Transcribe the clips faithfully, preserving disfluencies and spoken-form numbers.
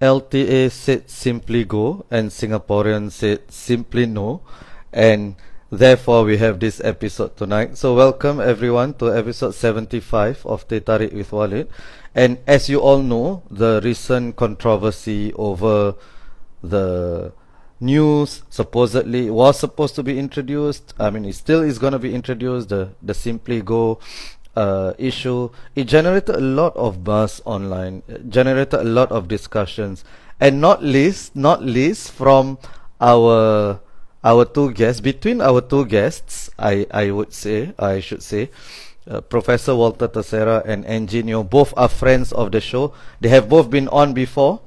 L T A said simply go and Singaporeans said simply no, and therefore we have this episode tonight. So welcome everyone to episode seventy-five of Teh Tarik with Walid. And as you all know, the recent controversy over the news supposedly was supposed to be introduced, I mean it still is going to be introduced, the, the SimplyGo Uh, issue, it generated a lot of buzz online, it generated a lot of discussions, and not least, not least from our our two guests. Between our two guests, I I would say I should say, uh, Professor Walter Theseira and Anngee Neo, both are friends of the show. They have both been on before,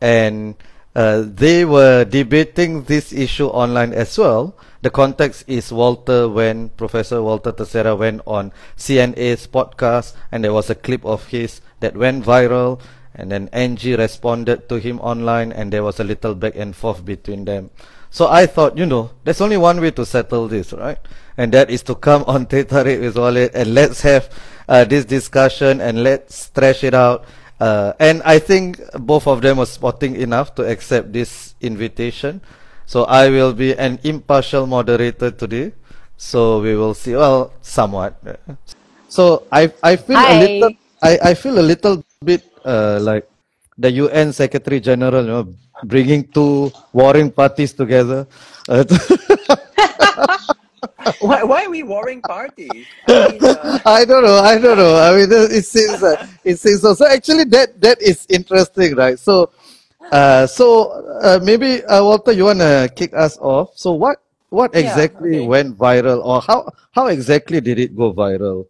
and uh, they were debating this issue online as well. The context is Walter when Professor Walter Theseira went on C N A's podcast, and there was a clip of his that went viral, and then Anngee responded to him online, and there was a little back and forth between them. So I thought, you know, there's only one way to settle this, right? And that is to come on Teh Tarik with Walid and let's have uh, this discussion and let's thrash it out. Uh, and I think both of them were sporting enough to accept this invitation. So I will be an impartial moderator today. So we will see. Well, somewhat. So I I feel Hi. a little I, I feel a little bit uh, like the U N Secretary General, you know, bringing two warring parties together. Uh, to why why are we warring parties? I mean, uh... I don't know. I don't know. I mean, it seems uh, it seems so. So actually, that that is interesting, right? So. Uh, so uh, maybe uh, Walter, you wanna kick us off. So what what exactly yeah, okay. went viral, or how how exactly did it go viral?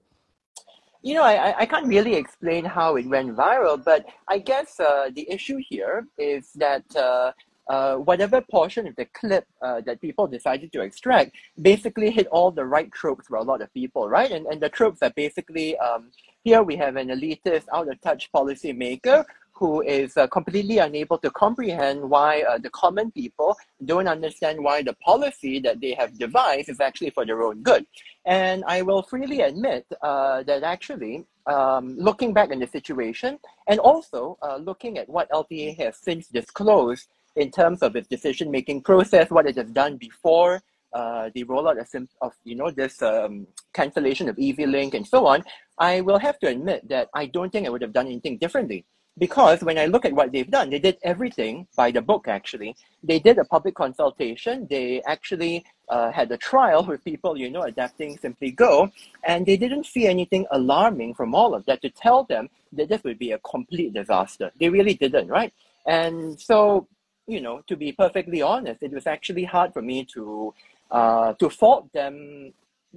You know, I I can't really explain how it went viral, but I guess uh, the issue here is that uh, uh, whatever portion of the clip uh, that people decided to extract basically hit all the right tropes for a lot of people, right? And and the tropes are basically um, here we have an elitist, out of touch policymaker who is uh, completely unable to comprehend why uh, the common people don't understand why the policy that they have devised is actually for their own good. And I will freely admit uh, that actually, um, looking back on the situation, and also uh, looking at what L T A has since disclosed in terms of its decision-making process, what it has done before uh, the rollout of, of you know, this um, cancellation of E Z-Link and so on, I will have to admit that I don't think I would have done anything differently. Because when I look at what they've done, they did everything by the book, actually. They did a public consultation. They actually uh, had a trial with people, you know, adapting SimplyGo. And they didn't see anything alarming from all of that to tell them that this would be a complete disaster. They really didn't, right? And so, you know, to be perfectly honest, it was actually hard for me to, uh, to fault them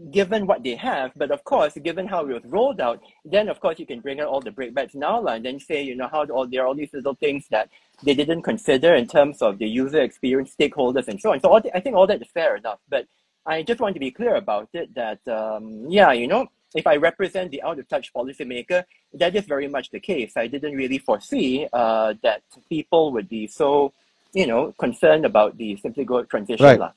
given what they have, but of course, given how it was rolled out, then of course you can bring out all the breakbacks now and then say, you know, how all there are all these little things that they didn't consider in terms of the user experience, stakeholders, and so on. So all the, I think all that is fair enough, but I just want to be clear about it that, um, yeah, you know, if I represent the out-of-touch policymaker, that is very much the case. I didn't really foresee uh, that people would be so, you know, concerned about the SimplyGo transition. Right. La.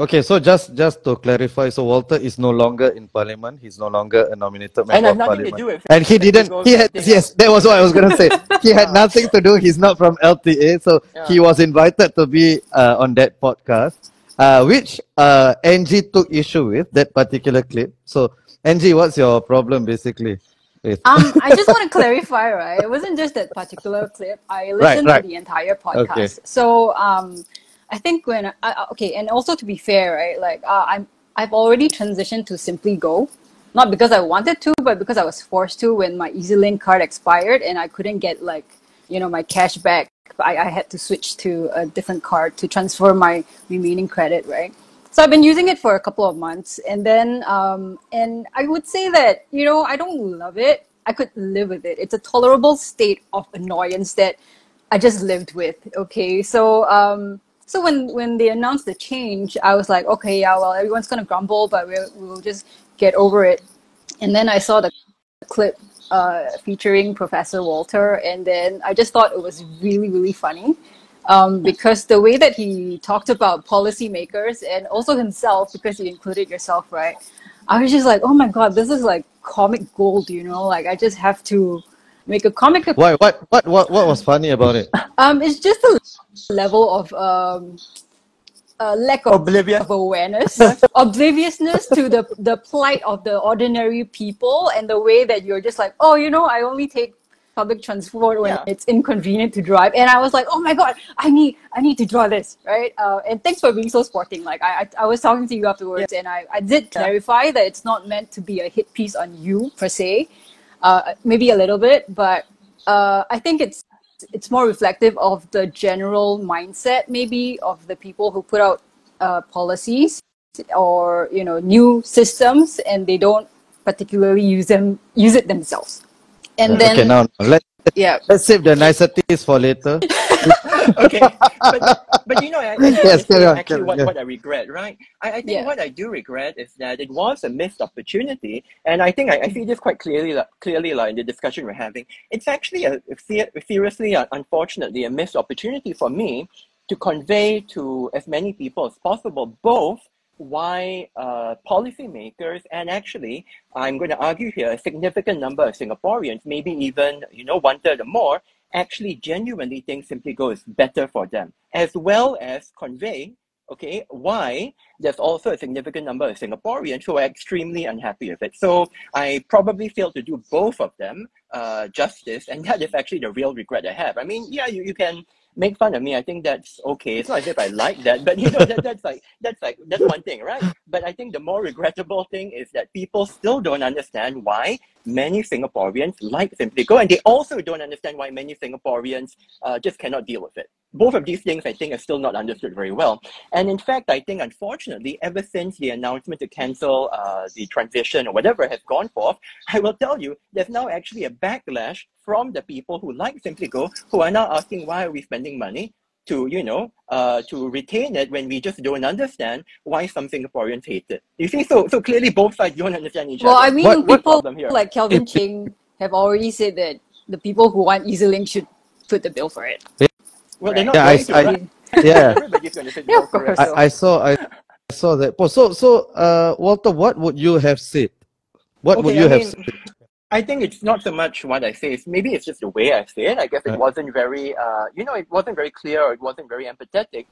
Okay, so just just to clarify, so Walter is no longer in Parliament. He's no longer a nominated member of Parliament. To do with and he didn't. He had yes, that was what I was going to say. He had nothing to do. He's not from L T A, so yeah. He was invited to be uh, on that podcast, uh, which uh, Anngee took issue with that particular clip. So Anngee, what's your problem basically? With um, I just want to clarify, right? It wasn't just that particular clip. I listened right, right. to the entire podcast. Okay. So um. I think when I, okay, and also to be fair, right? Like uh, I'm, I've already transitioned to SimplyGo, not because I wanted to, but because I was forced to when my E Z-Link card expired and I couldn't get like you know my cash back. I, I had to switch to a different card to transfer my remaining credit, right? So I've been using it for a couple of months, and then um, and I would say that you know I don't love it. I could live with it. It's a tolerable state of annoyance that I just lived with. Okay, so. Um, So when, when they announced the change, I was like, okay, yeah, well, everyone's going to grumble, but we'll, we'll just get over it. And then I saw the clip uh, featuring Professor Walter, and then I just thought it was really, really funny um, because the way that he talked about policymakers and also himself, because you included yourself, right? I was just like, oh my God, this is like comic gold, you know, like I just have to, make a comic. Why? What? What? What? What was funny about it? Um, it's just a level of um, uh, lack of, of awareness, obliviousness to the the plight of the ordinary people, and the way that you're just like, oh, you know, I only take public transport when yeah. it's inconvenient to drive. And I was like, oh my god, I need I need to draw this, right? Uh, and thanks for being so sporting. Like I I, I was talking to you afterwards, yeah. and I, I did clarify yeah. that it's not meant to be a hit piece on you per se, uh, maybe a little bit, but uh, I think it's it's more reflective of the general mindset maybe of the people who put out uh, policies or you know new systems, and they don't particularly use them use it themselves. And then, okay, now let's, yeah. let's save the niceties for later. Okay, but, but you know, I, I yes, actually on, what, yeah. what I regret, right? I, I think yeah. what I do regret is that it was a missed opportunity, and I think I, I see this quite clearly, like, clearly like, in the discussion we're having. It's actually, a, seriously, unfortunately, a missed opportunity for me to convey to as many people as possible, both why uh, policymakers and actually, I'm going to argue here, a significant number of Singaporeans, maybe even, you know, one third or more, actually genuinely think SimplyGo is better for them, as well as convey, okay, why there's also a significant number of Singaporeans who are extremely unhappy with it. So I probably failed to do both of them uh, justice, and that is actually the real regret I have. I mean, yeah, you, you can make fun of me. I think that's okay. It's not as if I like that, but you know, that, that's like, that's like, that's one thing, right? But I think the more regrettable thing is that people still don't understand why many Singaporeans like SimplyGo, and they also don't understand why many Singaporeans uh, just cannot deal with it. Both of these things, I think, are still not understood very well. And in fact, I think, unfortunately, ever since the announcement to cancel uh, the transition or whatever has gone forth, I will tell you, there's now actually a backlash from the people who like SimplyGo, who are now asking, why are we spending money to, you know, uh, to retain it when we just don't understand why some Singaporeans hate it? You see, so so clearly both sides don't understand each well, other. Well, I mean, what, what people here? Like Kelvin Ching have already said that the people who want E Z-Link should foot the bill for it. Yeah. Well, right. They're not yeah, going I, to, I, right? Yeah. Everybody's going to foot the bill for it. I, I saw, I saw that. So, so uh, Walter, what would you have said? What okay, would you I have mean, said? I think it's not so much what I say. It's maybe it's just the way I say it. I guess it wasn't very, uh, you know, it wasn't very clear, or it wasn't very empathetic.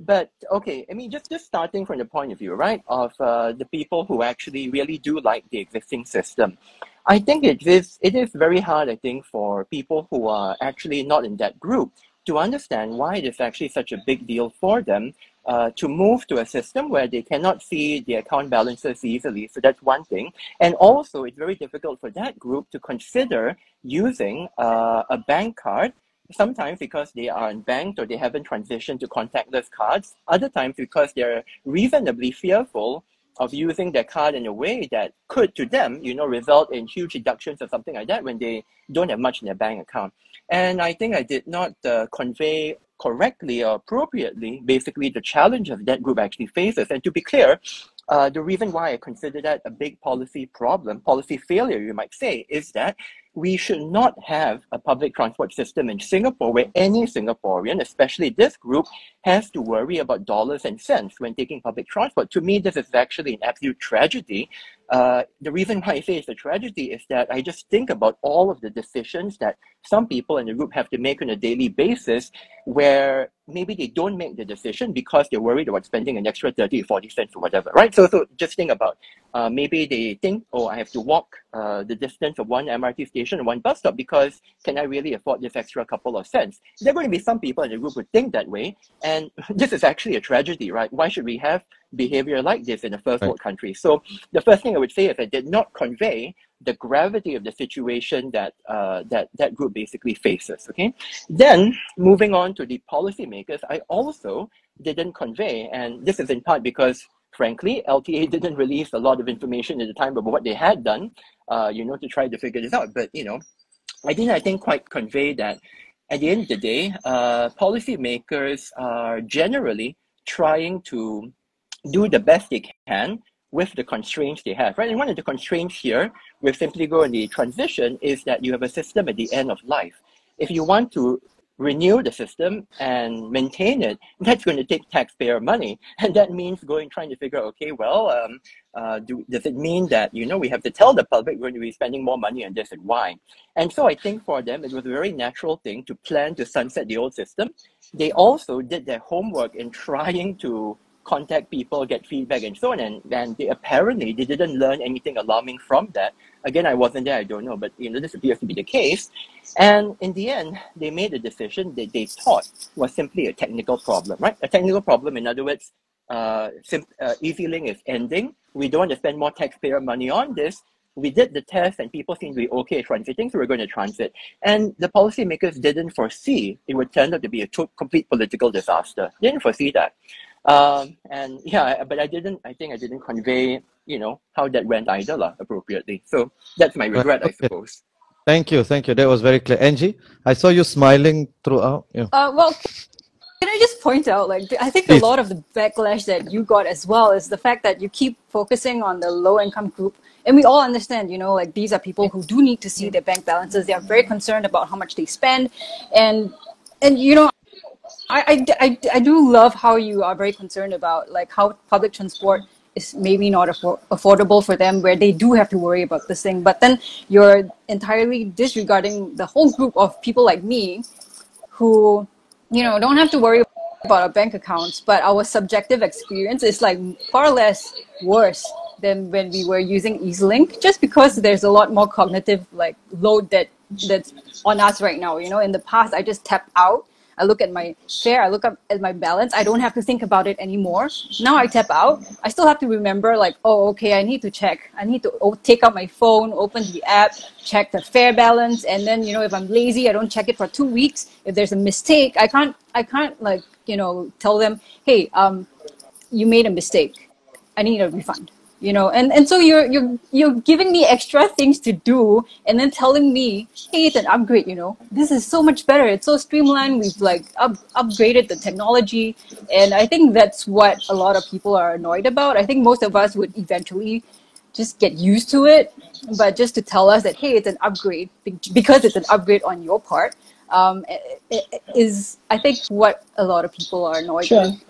But okay, I mean, just, just starting from the point of view, right, of uh, the people who actually really do like the existing system. I think it is, it is very hard, I think, for people who are actually not in that group to understand why it is actually such a big deal for them Uh, to move to a system where they cannot see the account balances easily. So that's one thing. And also, it's very difficult for that group to consider using uh, a bank card, sometimes because they are unbanked or they haven't transitioned to contactless cards, other times because they're reasonably fearful of using their card in a way that could, to them, you know, result in huge deductions or something like that when they don't have much in their bank account. And I think I did not uh, convey correctly or appropriately, basically, the challenges that group actually faces. And to be clear, uh, the reason why I consider that a big policy problem, policy failure, you might say, is that we should not have a public transport system in Singapore where any Singaporean, especially this group, has to worry about dollars and cents when taking public transport. To me, this is actually an absolute tragedy. Uh, the reason why I say it's a tragedy is that I just think about all of the decisions that some people in the group have to make on a daily basis, where maybe they don't make the decision because they're worried about spending an extra thirty, forty cents or whatever, right? So, so just think about, uh, maybe they think, oh, I have to walk uh, the distance of one M R T station and one bus stop because can I really afford this extra couple of cents? There are going to be some people in the group who think that way, and this is actually a tragedy, right? Why should we have behavior like this in a first world country? So the first thing I would say is I did not convey the gravity of the situation that uh, that that group basically faces. Okay, then moving on to the policymakers, I also didn't convey, and this is in part because, frankly, L T A didn't release a lot of information at the time about what they had done, uh, you know, to try to figure this out. But, you know, I didn't, I think, quite convey that at the end of the day, uh, policymakers are generally trying to do the best they can with the constraints they have, right? And one of the constraints here with SimplyGo and the transition is that you have a system at the end of life. If you want to renew the system and maintain it, that's going to take taxpayer money. And that means going, trying to figure out, okay, well, um, uh, do, does it mean that, you know, we have to tell the public we're going to be spending more money on this and why? And so I think for them, it was a very natural thing to plan to sunset the old system. They also did their homework in trying to contact people, get feedback, and so on. And, and they apparently, they didn't learn anything alarming from that. Again, I wasn't there, I don't know, but you know, this appears to be the case. And in the end, they made a decision that they thought was simply a technical problem, right? A technical problem, in other words, uh, uh, E Z-Link is ending. We don't want to spend more taxpayer money on this. We did the test and people seemed to be okay transiting, so we're going to transit. And the policymakers didn't foresee it would turn out to be a complete political disaster. They didn't foresee that. Um, and yeah, but I didn't, I think I didn't convey, you know, how that went either lah, appropriately. So that's my regret, okay. I suppose. Thank you. Thank you. That was very clear. Anngee, I saw you smiling throughout. Yeah. Uh, well, can I just point out, like, I think Please. a lot of the backlash that you got as well is the fact that you keep focusing on the low income group. And we all understand, you know, like these are people who do need to see their bank balances. They are very concerned about how much they spend. And, and you know, I, I, I do love how you are very concerned about like how public transport is maybe not affor affordable for them, where they do have to worry about this thing. But then you're entirely disregarding the whole group of people like me who, you know, don't have to worry about our bank accounts, but our subjective experience is like far less worse than when we were using E Z-Link, just because there's a lot more cognitive like load that that's on us right now. You know, in the past, I just tapped out. I look at my fare, I look up at my balance, I don't have to think about it anymore. Now I tap out, I still have to remember like, oh, okay, I need to check. I need to take out my phone, open the app, check the fare balance. And then, you know, if I'm lazy, I don't check it for two weeks. If there's a mistake, I can't, I can't like, you know, tell them, hey, um, you made a mistake. I need a refund, you know? And, and so you're, you're, you're giving me extra things to do and then telling me, hey, it's an upgrade, you know, this is so much better. It's so streamlined. We've like up, upgraded the technology. And I think that's what a lot of people are annoyed about. I think most of us would eventually just get used to it, but just to tell us that, hey, it's an upgrade because it's an upgrade on your part, um, is I think what a lot of people are annoyed sure. with.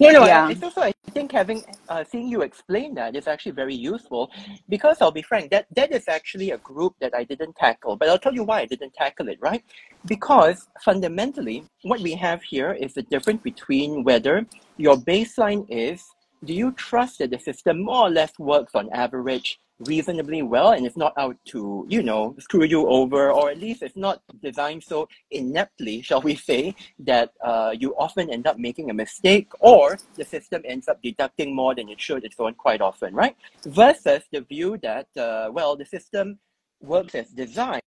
No, no, yeah. It's also, I think having, uh, seeing you explain that is actually very useful because I'll be frank, that, that is actually a group that I didn't tackle, but I'll tell you why I didn't tackle it, right? Because fundamentally, what we have here is the difference between whether your baseline is, do you trust that the system more or less works on average reasonably well and it's not out to, you know, screw you over, or at least it's not designed so ineptly, shall we say, that uh, you often end up making a mistake or the system ends up deducting more than it should, and so on quite often, right? Versus the view that, uh, well, the system works as designed,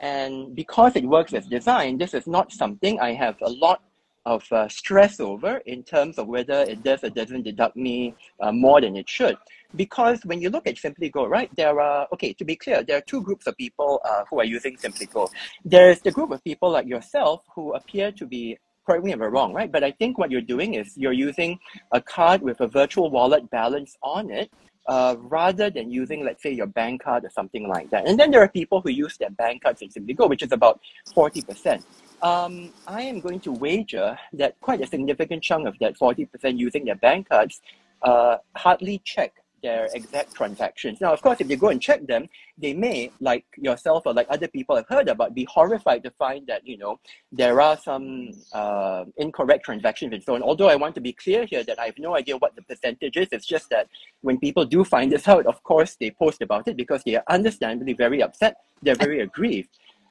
and because it works as designed, this is not something I have a lot of uh, stress over in terms of whether it does or doesn't deduct me uh, more than it should. Because when you look at SimplyGo, right, there are, okay, to be clear, there are two groups of people uh, who are using SimplyGo. There's the group of people like yourself who appear to be, correct me if I'm wrong, right? But I think what you're doing is you're using a card with a virtual wallet balance on it, Uh, rather than using, let's say, your bank card or something like that. And then there are people who use their bank cards in SimplyGo, which is about forty percent. Um, I am going to wager that quite a significant chunk of that forty percent using their bank cards uh, hardly check their exact transactions. Now, of course, if they go and check them, they may, like yourself or like other people have heard about, be horrified to find that, you know, there are some uh, incorrect transactions and so on. Although I want to be clear here that I have no idea what the percentage is. It's just that when people do find this out, of course, they post about it because they are understandably very upset. They're very aggrieved.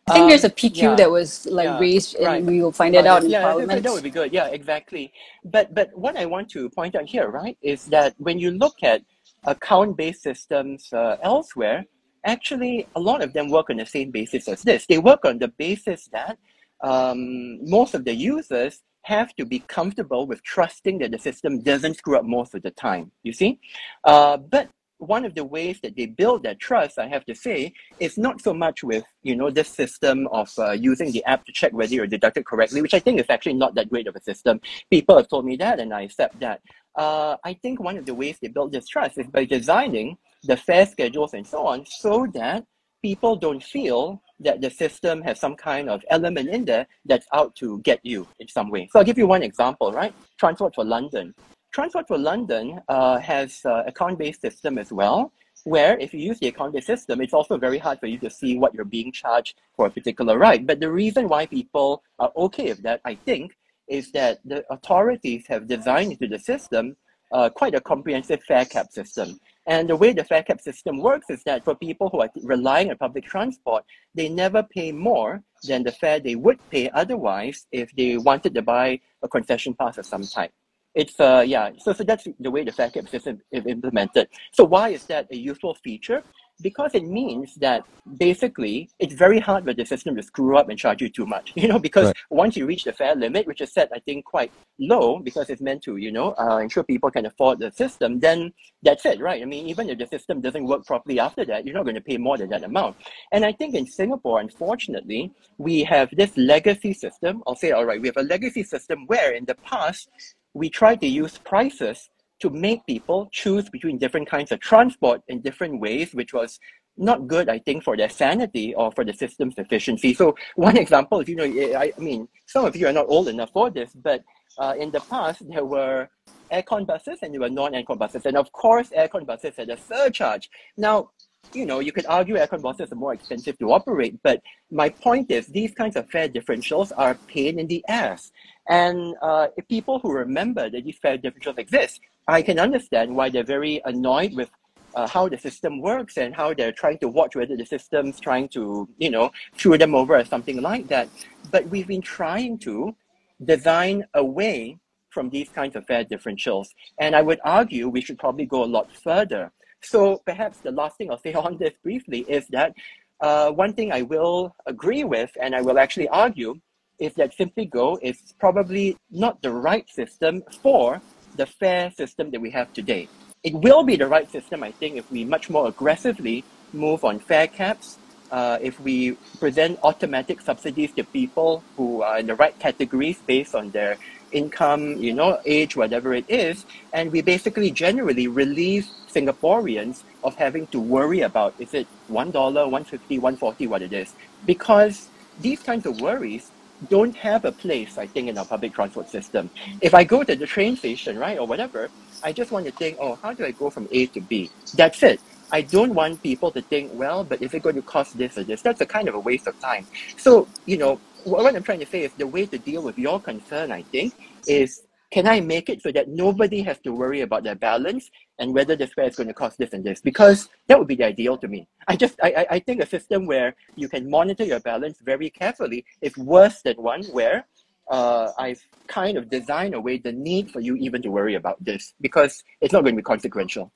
I think um, there's a P Q yeah, that was like yeah, raised and right. we will find it uh, out in yeah, Parliament. That would be good. Yeah, exactly. But, but what I want to point out here, right, is that when you look at account-based systems uh, elsewhere, actually, a lot of them work on the same basis as this. They work on the basis that um, most of the users have to be comfortable with trusting that the system doesn't screw up most of the time, you see? Uh, but one of the ways that they build that trust, I have to say, is not so much with, you know, this system of uh, using the app to check whether you're deducted correctly, which I think is actually not that great of a system. People have told me that and I accept that. Uh, I think one of the ways they build this trust is by designing the fare schedules and so on so that people don't feel that the system has some kind of element in there that's out to get you in some way. So I'll give you one example, right? Transport for London. Transport for London uh, has uh, account-based system as well, where if you use the account-based system, it's also very hard for you to see what you're being charged for a particular ride. But the reason why people are okay with that, I think, is that the authorities have designed into the system uh, quite a comprehensive fare cap system. And the way the fare cap system works is that for people who are relying on public transport, they never pay more than the fare they would pay otherwise if they wanted to buy a concession pass of some type. It's, uh, yeah, so, so that's the way the fare cap system is implemented. So why is that a useful feature? Because it means that basically it's very hard for the system to screw up and charge you too much, you know, because right. once you reach the fare limit, which is set, I think, quite low because it's meant to, you know, uh, ensure people can afford the system, then that's it, right? I mean, even if the system doesn't work properly after that, you're not going to pay more than that amount. And I think in Singapore, unfortunately, we have this legacy system. I'll say, all right, we have a legacy system where in the past, we tried to use prices to make people choose between different kinds of transport in different ways, which was not good, I think, for their sanity or for the system's efficiency. So one example, if you know, I mean, some of you are not old enough for this, but uh, in the past, there were aircon buses and there were non-aircon buses. And of course, aircon buses had a surcharge. Now, you know, you could argue aircon buses are more expensive to operate, but my point is these kinds of fare differentials are a pain in the ass. And uh, if people who remember that these fare differentials exist, I can understand why they're very annoyed with uh, how the system works and how they're trying to watch whether the system's trying to, you know, screw them over or something like that. But we've been trying to design away from these kinds of fare differentials. And I would argue we should probably go a lot further. So perhaps the last thing I'll say on this briefly is that uh, one thing I will agree with, and I will actually argue, is that SimplyGo is probably not the right system for the fare system that we have today. It will be the right system, I think, if we much more aggressively move on fare caps, uh, if we present automatic subsidies to people who are in the right categories based on their income, you know, age, whatever it is, and we basically generally relieve Singaporeans of having to worry about, is it one dollar, one fifty, one forty, what it is. Because these kinds of worries don't have a place, I think, in our public transport system. If I go to the train station, right, or whatever, I just want to think, oh, how do I go from A to B? That's it. I don't want people to think, well, but is it going to cost this or this? That's a kind of a waste of time. So, you know, what I'm trying to say is the way to deal with your concern, I think, is can I make it so that nobody has to worry about their balance and whether the fare is going to cost this and this? Because that would be the ideal to me. I just, I, I think a system where you can monitor your balance very carefully is worse than one where uh, I've kind of designed away the need for you even to worry about this because it's not going to be consequential.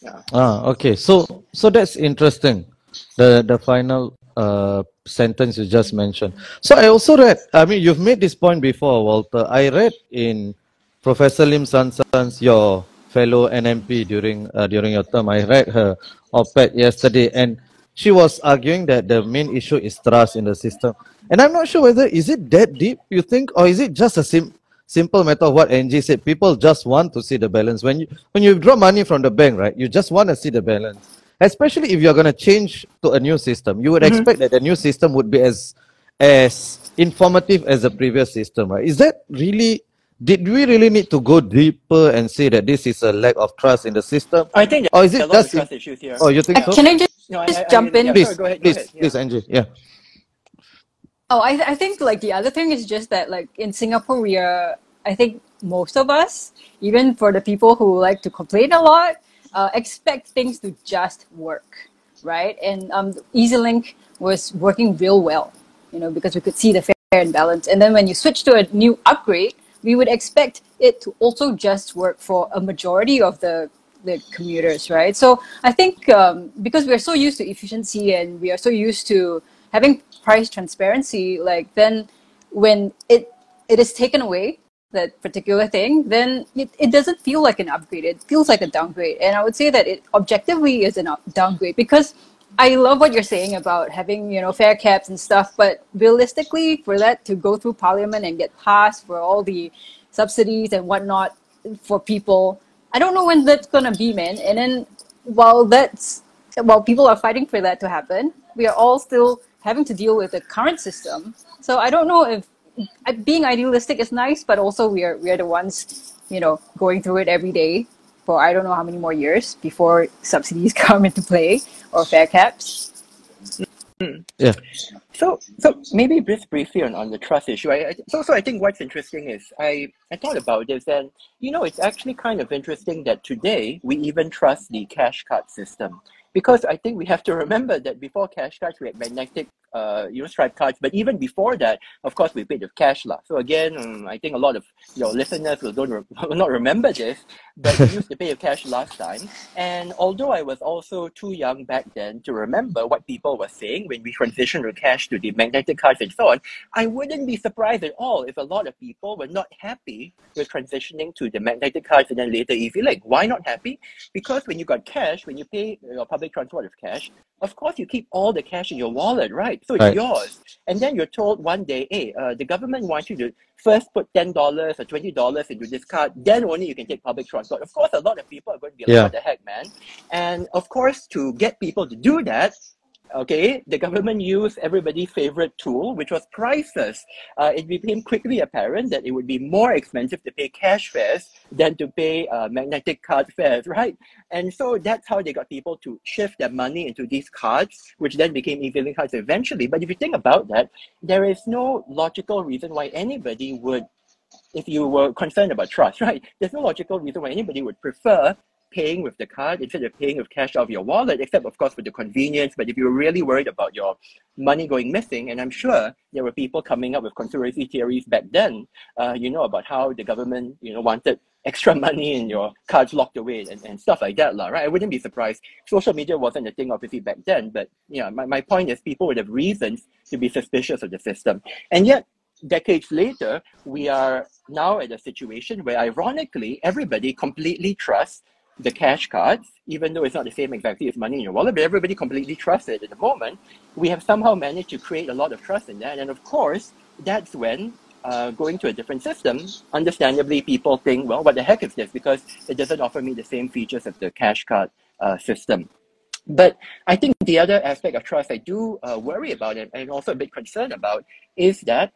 Yeah. Ah, okay. So, so that's interesting. The the final uh, sentence you just mentioned. So I also read. I mean, you've made this point before, Walter. I read in Professor Lim San San's, your fellow N M P during uh, during your term, I read her op-ed yesterday, and she was arguing that the main issue is trust in the system. And I'm not sure whether, is it that deep, you think, or is it just a sim simple matter of what Anngee said? People just want to see the balance. When you, when you withdraw money from the bank, right, you just want to see the balance. Especially if you're going to change to a new system, you would mm-hmm. expect that the new system would be as, as informative as the previous system, right? Is that really... Did we really need to go deeper and say that this is a lack of trust in the system? I think there are a lot of trust issues here. Oh, you think so? Can I just, no, I, just I, I, jump I, in? Yeah, please, go ahead, go please, ahead, yeah. please, Anngee. Yeah. Oh, I, I think like the other thing is just that like in Singapore, we are, I think most of us, even for the people who like to complain a lot, uh, expect things to just work, right? And um, E Z-Link was working real well, you know, because we could see the fair and balance. And then when you switch to a new upgrade, we would expect it to also just work for a majority of the, the commuters, right? So I think um, because we're so used to efficiency and we are so used to having price transparency, like then when it it is taken away, that particular thing, then it, it doesn't feel like an upgrade. It feels like a downgrade. And I would say that it objectively is a downgrade because I love what you're saying about having, you know, fare caps and stuff, but realistically for that to go through parliament and get passed for all the subsidies and whatnot for people, I don't know when that's going to be, man. And then while that's, while people are fighting for that to happen, we are all still having to deal with the current system. So I don't know if being idealistic is nice, but also we are we are the ones, you know, going through it every day for I don't know how many more years before subsidies come into play or fare caps. Mm-hmm. Yeah. So so maybe just briefly on, on the trust issue. I, I, so so I think what's interesting is I, I thought about this, and you know, it's actually kind of interesting that today we even trust the cash card system, because I think we have to remember that before cash cards we had magnetic uh you know stripe cards, but even before that, of course, we paid with cash lah. So again, um, I think a lot of your listeners will don't re will not remember this, but we used to pay with cash last time. And although I was also too young back then to remember what people were saying when we transitioned from cash to the magnetic cards and so on, I wouldn't be surprised at all if a lot of people were not happy with transitioning to the magnetic cards and then later E Z-Link. Why not happy? Because when you got cash, when you pay your public transport of cash, of course you keep all the cash in your wallet, right? So it's right. yours. And then you're told one day, hey, uh, the government wants you to first put ten dollars or twenty dollars into this card, then only you can take public transport. Of course, a lot of people are going to be like, yeah. what the heck, man? And of course, to get people to do that, okay, the government used everybody's favorite tool, which was prices. Uh, it became quickly apparent that it would be more expensive to pay cash fares than to pay uh, magnetic card fares, right? And so that's how they got people to shift their money into these cards, which then became E Z-Link cards eventually. But if you think about that, there is no logical reason why anybody would, if you were concerned about trust, right? There's no logical reason why anybody would prefer paying with the card instead of paying with cash out of your wallet, except of course for the convenience. But if you were really worried about your money going missing, and I'm sure there were people coming up with conspiracy theories back then, uh, you know, about how the government, you know, wanted extra money in your cards locked away and, and stuff like that, lah, right? I wouldn't be surprised. Social media wasn't a thing obviously back then, but yeah, my, my point is people would have reasons to be suspicious of the system. And yet, decades later, we are now at a situation where ironically, everybody completely trusts the cash cards, even though it's not the same exactly as money in your wallet, but everybody completely trusts it at the moment. We have somehow managed to create a lot of trust in that. And of course, that's when uh, going to a different system, understandably, people think, well, what the heck is this? Because it doesn't offer me the same features as the cash card uh, system. But I think the other aspect of trust I do uh, worry about and, and also a bit concerned about is that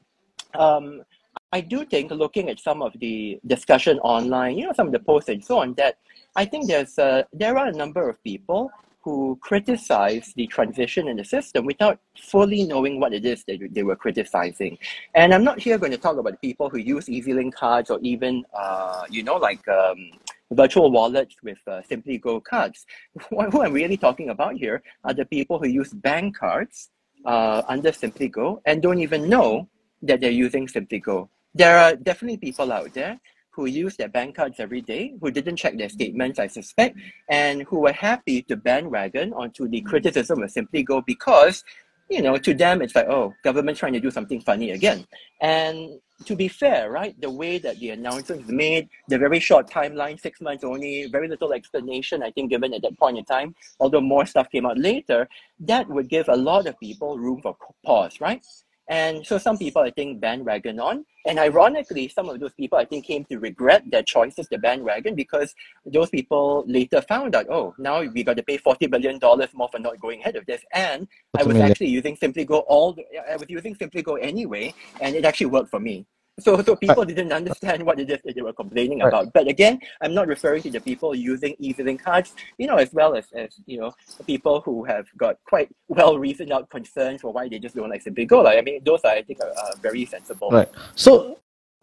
um, I do think looking at some of the discussion online, you know, some of the posts and so on, that I think there's uh, there are a number of people who criticize the transition in the system without fully knowing what it is that they were criticizing. And I'm not here going to talk about the people who use E Z-Link cards or even, uh, you know, like um, virtual wallets with uh, SimplyGo cards. Who I'm really talking about here are the people who use bank cards uh, under SimplyGo and don't even know that they're using SimplyGo. There are definitely people out there who use their bank cards every day, who didn't check their statements, I suspect, and who were happy to bandwagon onto the criticism of SimplyGo because, you know, to them, it's like, oh, government's trying to do something funny again. And to be fair, right, the way that the announcement is made, the very short timeline, six months only, very little explanation, I think, given at that point in time, although more stuff came out later, that would give a lot of people room for pause, right? And so some people, I think, bandwagon on. And ironically, some of those people, I think, came to regret their choices to bandwagon because those people later found out, oh, now we got to pay forty billion dollars more for not going ahead of this. And I was actually using SimplyGo all the, I was using SimplyGo anyway, and it actually worked for me. So, so people didn't understand what it is that they were complaining right. about. But again, I'm not referring to the people using E Z-Link cards, you know, as well as, as, you know, people who have got quite well-reasoned out concerns for why they just don't like SimplyGo. Like, I mean, those are, I think, are, are very sensible. Right. So,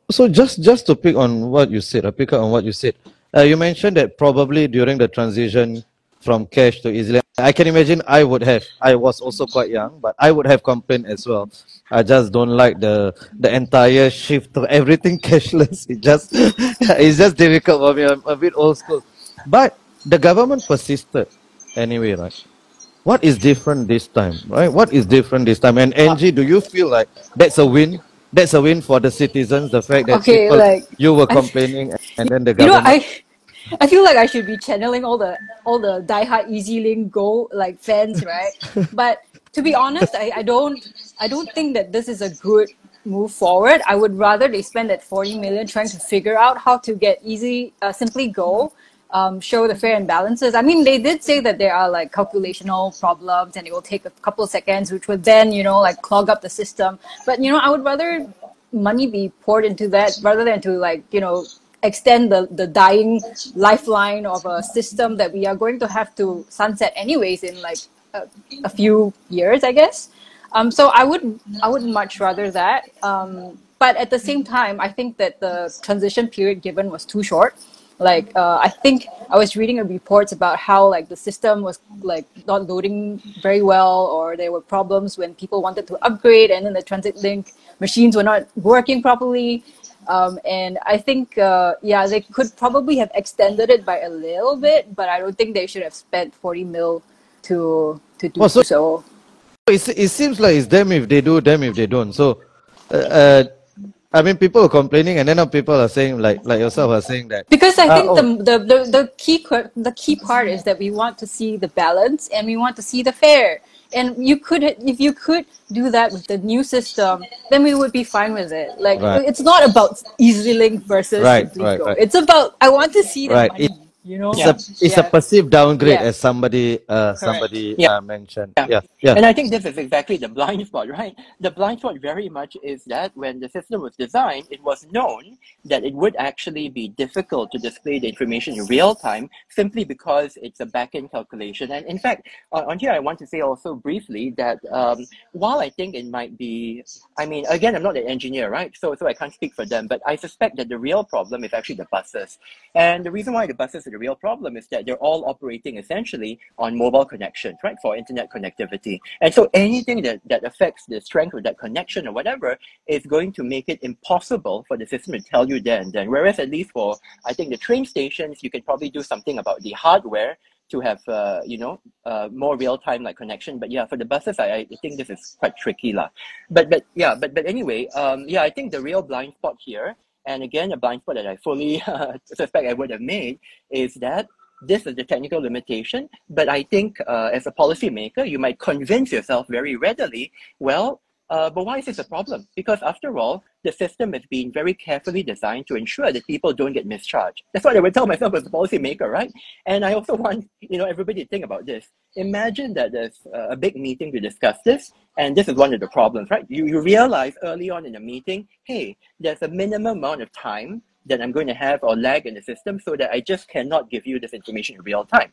so just, just to pick on what you said, or pick up on what you said, uh, you mentioned that probably during the transition from cash to E Z-Link, I can imagine I would have. I was also quite young, but I would have complained as well. I just don't like the the entire shift to everything cashless. It just it's just difficult for me. I'm a bit old school. But the government persisted anyway, right? What is different this time, right? What is different this time? And Anngee, do you feel like that's a win? That's a win for the citizens. The fact that okay, people, like, you were complaining, I, and then the government. You know, I, I feel like I should be channeling all the all the diehard E Z-Link Go like fans, right? But to be honest, I, I don't I don't think that this is a good move forward. I would rather they spend that forty million trying to figure out how to get easy uh, SimplyGo um, show the fair imbalances. I mean, they did say that there are like calculational problems and it will take a couple of seconds, which would then, you know, like clog up the system. But, you know, I would rather money be poured into that rather than to like, you know, extend the, the dying lifeline of a system that we are going to have to sunset anyways in like a, a few years, I guess. Um, so I would, I would much rather that. Um, but at the same time, I think that the transition period given was too short. Like, uh, I think I was reading a report about how like the system was like not loading very well, or there were problems when people wanted to upgrade and then the transit link machines were not working properly. Um, and I think, uh, yeah, they could probably have extended it by a little bit, but I don't think they should have spent forty mil to, to do well, so. so. It, it seems like it's them if they do, them if they don't. So, uh, uh, I mean, people are complaining, and then now people are saying, like, like yourself are saying that. Because I think uh, oh. the, the, the, the, key, the key part is that we want to see the balance and we want to see the fair. And you could, if you could do that with the new system, then we would be fine with it. Like, right. It's not about E Z-Link versus right, right, right. It's about, I want to see the right. money, it, you know? It's, yeah. a, it's yeah. a perceived downgrade, yeah. as somebody uh, somebody yeah. uh, mentioned. Yeah. Yeah. yeah, And I think this is exactly the blind spot, right? The blind spot very much is that when the system was designed, it was known that it would actually be difficult to display the information in real time simply because it's a back-end calculation. And in fact, uh, on here, I want to say also briefly that um, while I think it might be, I mean, again, I'm not an engineer, right? So, so I can't speak for them, but I suspect that the real problem is actually the buses. And the reason why the buses are the real problem is that they're all operating essentially on mobile connections, right? For internet connectivity. And so anything that, that affects the strength of that connection or whatever is going to make it impossible for the system to tell you there and then. Whereas at least for, I think, the train stations, you can probably do something about the hardware to have, uh, you know, uh, more real-time like connection. But yeah, for the buses, I, I think this is quite tricky. La. But, but yeah, but, but anyway, um, yeah, I think the real blind spot here, and again, a blind spot that I fully uh, suspect I would have made, is that this is the technical limitation. But I think uh, as a policymaker, you might convince yourself very readily, well, Uh, but why is this a problem? Because after all, the system has been very carefully designed to ensure that people don't get mischarged. That's what I would tell myself as a policymaker, right? And I also want, you know, everybody to think about this. Imagine that there's a big meeting to discuss this, and this is one of the problems, right? You, you realize early on in the meeting, hey, there's a minimum amount of time that I'm going to have or lag in the system so that I just cannot give you this information in real time.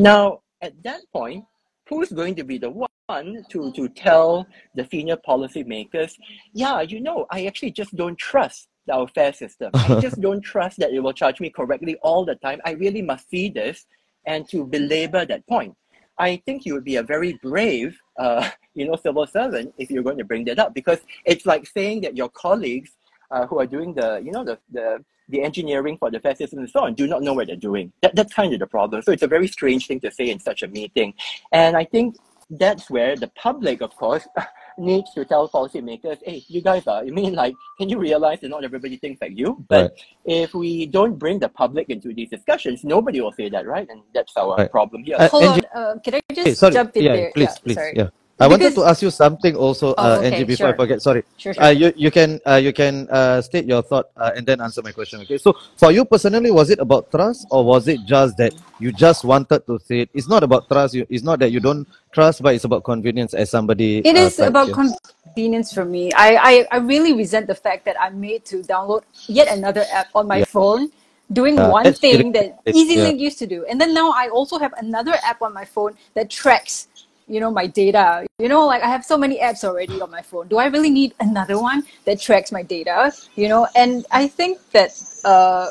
Now, at that point, who's going to be the one? One, to, to tell the senior policymakers, yeah, you know, I actually just don't trust our fare system. I just don't trust that it will charge me correctly all the time. I really must see this, and to belabor that point. I think you would be a very brave, uh, you know, civil servant if you're going to bring that up, because it's like saying that your colleagues uh, who are doing the, you know, the, the, the engineering for the fare system and so on do not know what they're doing. That, that's kind of the problem. So it's a very strange thing to say in such a meeting. And I think that's where the public, of course, needs to tell policymakers, hey, you guys are, I mean, like, can you realize that not everybody thinks like you? But right. if we don't bring the public into these discussions, nobody will say that, right? And that's our right. problem here. Uh, Hold on, uh, can I just hey, sorry. jump in yeah, there? Please, yeah, please, sorry. yeah. I because... wanted to ask you something also, uh, oh, okay, Anngee, before sure. I forget, sorry. Sure, sure. Uh, you, you can, uh, you can uh, state your thought uh, and then answer my question, okay? So, for you personally, was it about trust, or was it just that you just wanted to say it? It's not about trust, you, it's not that you don't trust, but it's about convenience as somebody... It is uh, about yes. convenience for me. I, I, I really resent the fact that I'm made to download yet another app on my yeah. phone, doing uh, one thing that E Z-Link yeah. used to do. And then now I also have another app on my phone that tracks, you know, my data. You know, like, I have so many apps already on my phone. Do I really need another one that tracks my data? You know, and I think that, uh,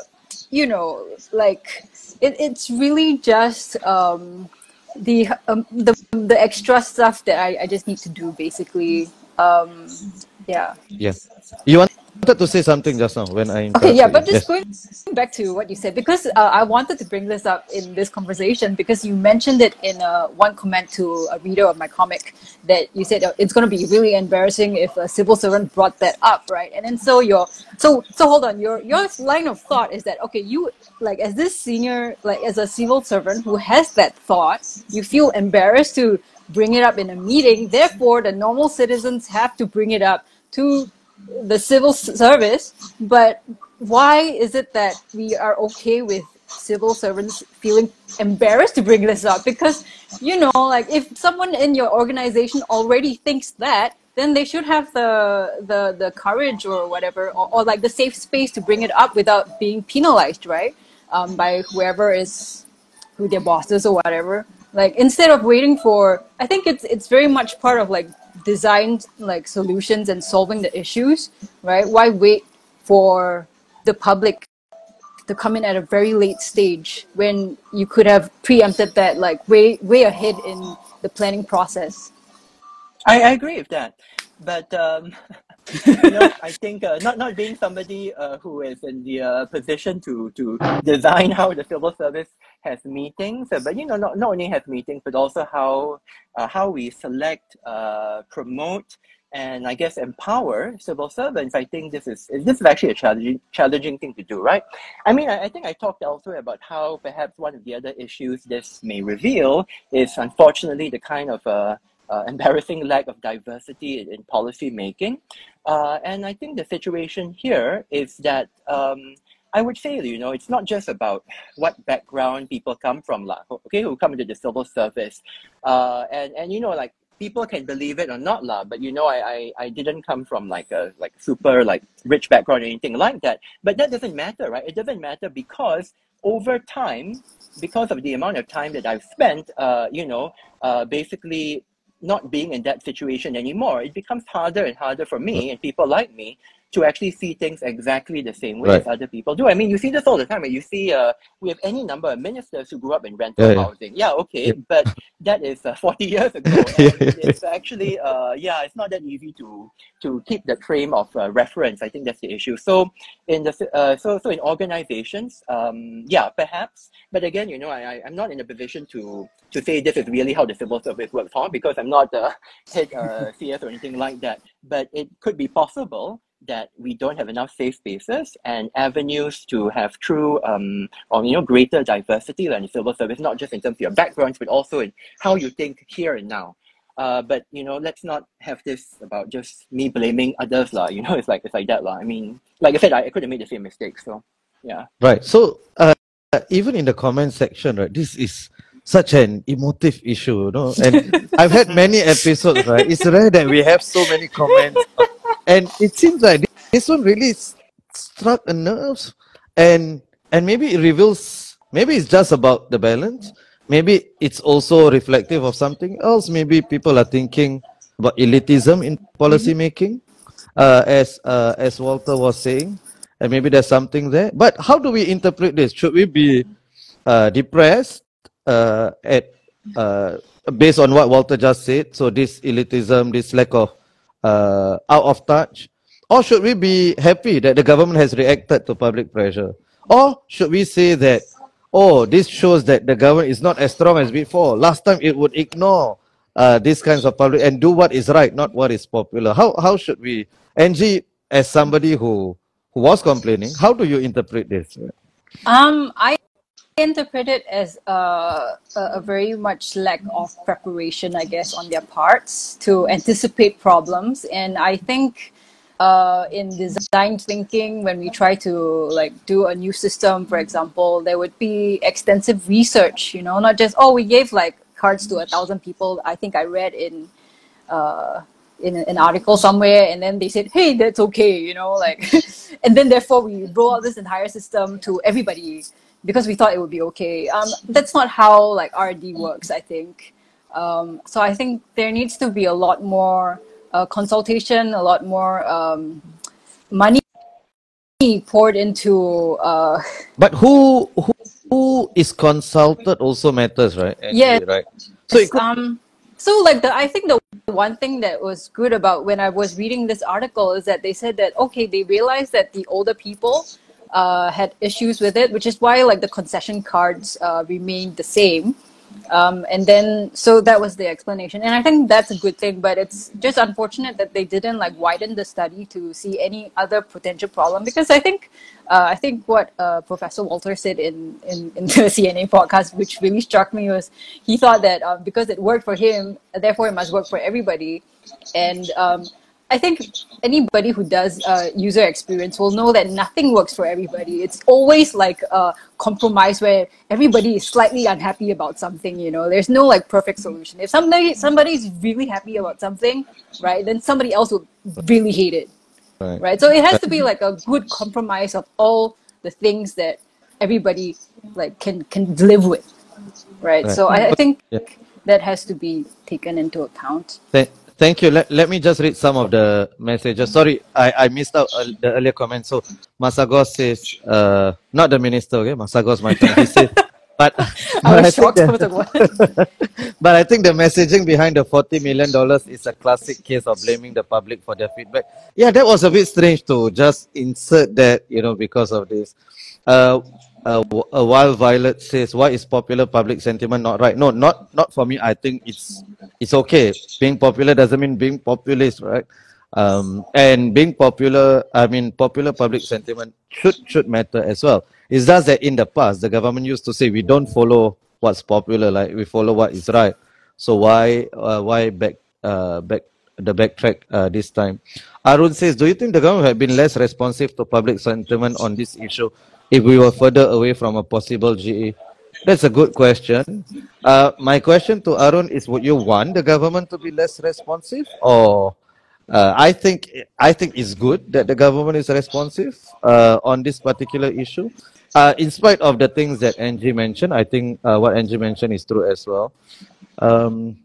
you know, like, it, it's really just um, the, um, the the extra stuff that I, I just need to do, basically. Um, yeah. Yes. You want? I wanted to say something just now when I okay yeah but just going back to what you said, because uh, I wanted to bring this up in this conversation because you mentioned it in uh, one comment to a reader of my comic, that you said uh, it's going to be really embarrassing if a civil servant brought that up, right? And then so your so so hold on your your line of thought is that, okay, you, like, as this senior, like, as a civil servant who has that thought, you feel embarrassed to bring it up in a meeting, therefore the normal citizens have to bring it up to the civil service. But why is it that we are okay with civil servants feeling embarrassed to bring this up, because, you know, like if someone in your organization already thinks that, then they should have the the, the courage or whatever, or, or like the safe space to bring it up without being penalized, right? Um, by whoever is, who their bosses or whatever. Like instead of waiting for, I think it's it's very much part of like designed like solutions and solving the issues, right? Why wait for the public to come in at a very late stage when you could have preempted that like way way ahead in the planning process? I, I agree with that, but um, you know, I think uh, not not being somebody uh, who is in the uh, position to to design how the civil service has meetings, uh, but you know, not not only has meetings, but also how uh, how we select, uh, promote, and I guess empower civil servants. I think this is this is actually a challenging challenging thing to do, right? I mean, I, I think I talked elsewhere about how perhaps one of the other issues this may reveal is unfortunately the kind of uh, uh, embarrassing lack of diversity in, in policy making, uh, and I think the situation here is that um, I would say, you know, it's not just about what background people come from, lah, okay, who come into the civil service, uh, and and you know, like, people can believe it or not, lah, but you know, I, I, I didn't come from like a like super like rich background or anything like that. But that doesn't matter, right? It doesn't matter because over time, because of the amount of time that I've spent, uh, you know, uh, basically not being in that situation anymore, it becomes harder and harder for me and people like me to actually see things exactly the same way, right, as other people do. I mean, you see this all the time. Right? You see, uh, we have any number of ministers who grew up in rental yeah, housing. Yeah, yeah okay, yeah. But that is uh, forty years ago. yeah, it's actually, uh, yeah, it's not that easy to to keep the frame of uh, reference. I think that's the issue. So in the uh, so so in organizations, um, yeah, perhaps. But again, you know, I I'm not in a position to to say this is really how the civil service works, huh? Because I'm not a head uh, C S or anything like that. But it could be possible that we don't have enough safe spaces and avenues to have true, um, or you know, greater diversity in civil service, not just in terms of your backgrounds, but also in how you think here and now. Uh, but you know, let's not have this about just me blaming others, lah. You know, it's like it's like that, lah. I mean, like I said, I, I could have made the same mistake. So, yeah. Right. So, uh, even in the comment section, right, this is such an emotive issue, you know. And I've had many episodes, right. It's rare that we have so many comments. And it seems like this one really struck a nerve, and and maybe it reveals, maybe it's just about the balance. Maybe it's also reflective of something else. Maybe people are thinking about elitism in policy making, uh, as uh, as Walter was saying, and maybe there's something there. But how do we interpret this? Should we be uh, depressed uh, at uh, based on what Walter just said? So this elitism, this lack of Uh, out of touch, or should we be happy that the government has reacted to public pressure, or should we say that, oh, this shows that the government is not as strong as before? Last time it would ignore uh, these kinds of public and do what is right, not what is popular. How how should we, Anngee, as somebody who who was complaining, how do you interpret this? Um, I interpret it as a, a very much lack of preparation, I guess, on their parts to anticipate problems. And I think uh, in design thinking, when we try to like do a new system, for example, there would be extensive research, you know, not just, oh, we gave like cards to a thousand people. I think I read in uh, in an article somewhere, and then they said, hey, that's okay, you know, like, and then therefore we roll out this entire system to everybody, because we thought it would be okay. Um, that's not how like R and D works, I think. Um, so I think there needs to be a lot more uh, consultation, a lot more um, money poured into. Uh, but who, who who is consulted also matters, right? Anyway, yeah. Right. So it could um, so like the I think the one thing that was good about when I was reading this article is that they said that okay, they realized that the older people Uh, had issues with it, which is why like the concession cards uh, remained the same, um, and then so that was the explanation, and I think that's a good thing. But it's just unfortunate that they didn't like widen the study to see any other potential problem, because I think uh, I think what uh, Professor Walter said in, in in the C N A podcast, which really struck me, was he thought that uh, because it worked for him, therefore it must work for everybody, and um, I think anybody who does uh, user experience will know that nothing works for everybody. It's always like a compromise where everybody is slightly unhappy about something, you know. There's no like perfect solution. If somebody somebody's really happy about something, right, then somebody else will really hate it, right. right? So it has to be like a good compromise of all the things that everybody like can, can live with, right? right. So I, I think yeah. that has to be taken into account. Th thank you. Let, let me just read some of the messages. Sorry, I, I missed out uh, the earlier comment. So Masagos says, uh, not the minister, okay? Masagos, my friend, he said, but, I was shocked for the word. But I think the messaging behind the forty million dollars is a classic case of blaming the public for their feedback. Yeah, that was a bit strange to just insert that, you know, because of this. Uh, Uh, while Violet says, why is popular public sentiment not right? No, not not for me. I think it's it's okay. Being popular doesn't mean being populist, right? Um, and being popular, I mean, popular public sentiment should should matter as well. It's just that in the past, the government used to say, we don't follow what's popular, like we follow what is right. So why uh, why back uh, back the backtrack uh, this time? Arun says, do you think the government have been less responsive to public sentiment on this issue if we were further away from a possible G E? That's a good question. Uh, my question to Arun is, would you want the government to be less responsive? Or uh, I think I think it's good that the government is responsive uh, on this particular issue. Uh, in spite of the things that Anngee mentioned, I think uh, what Anngee mentioned is true as well. Um,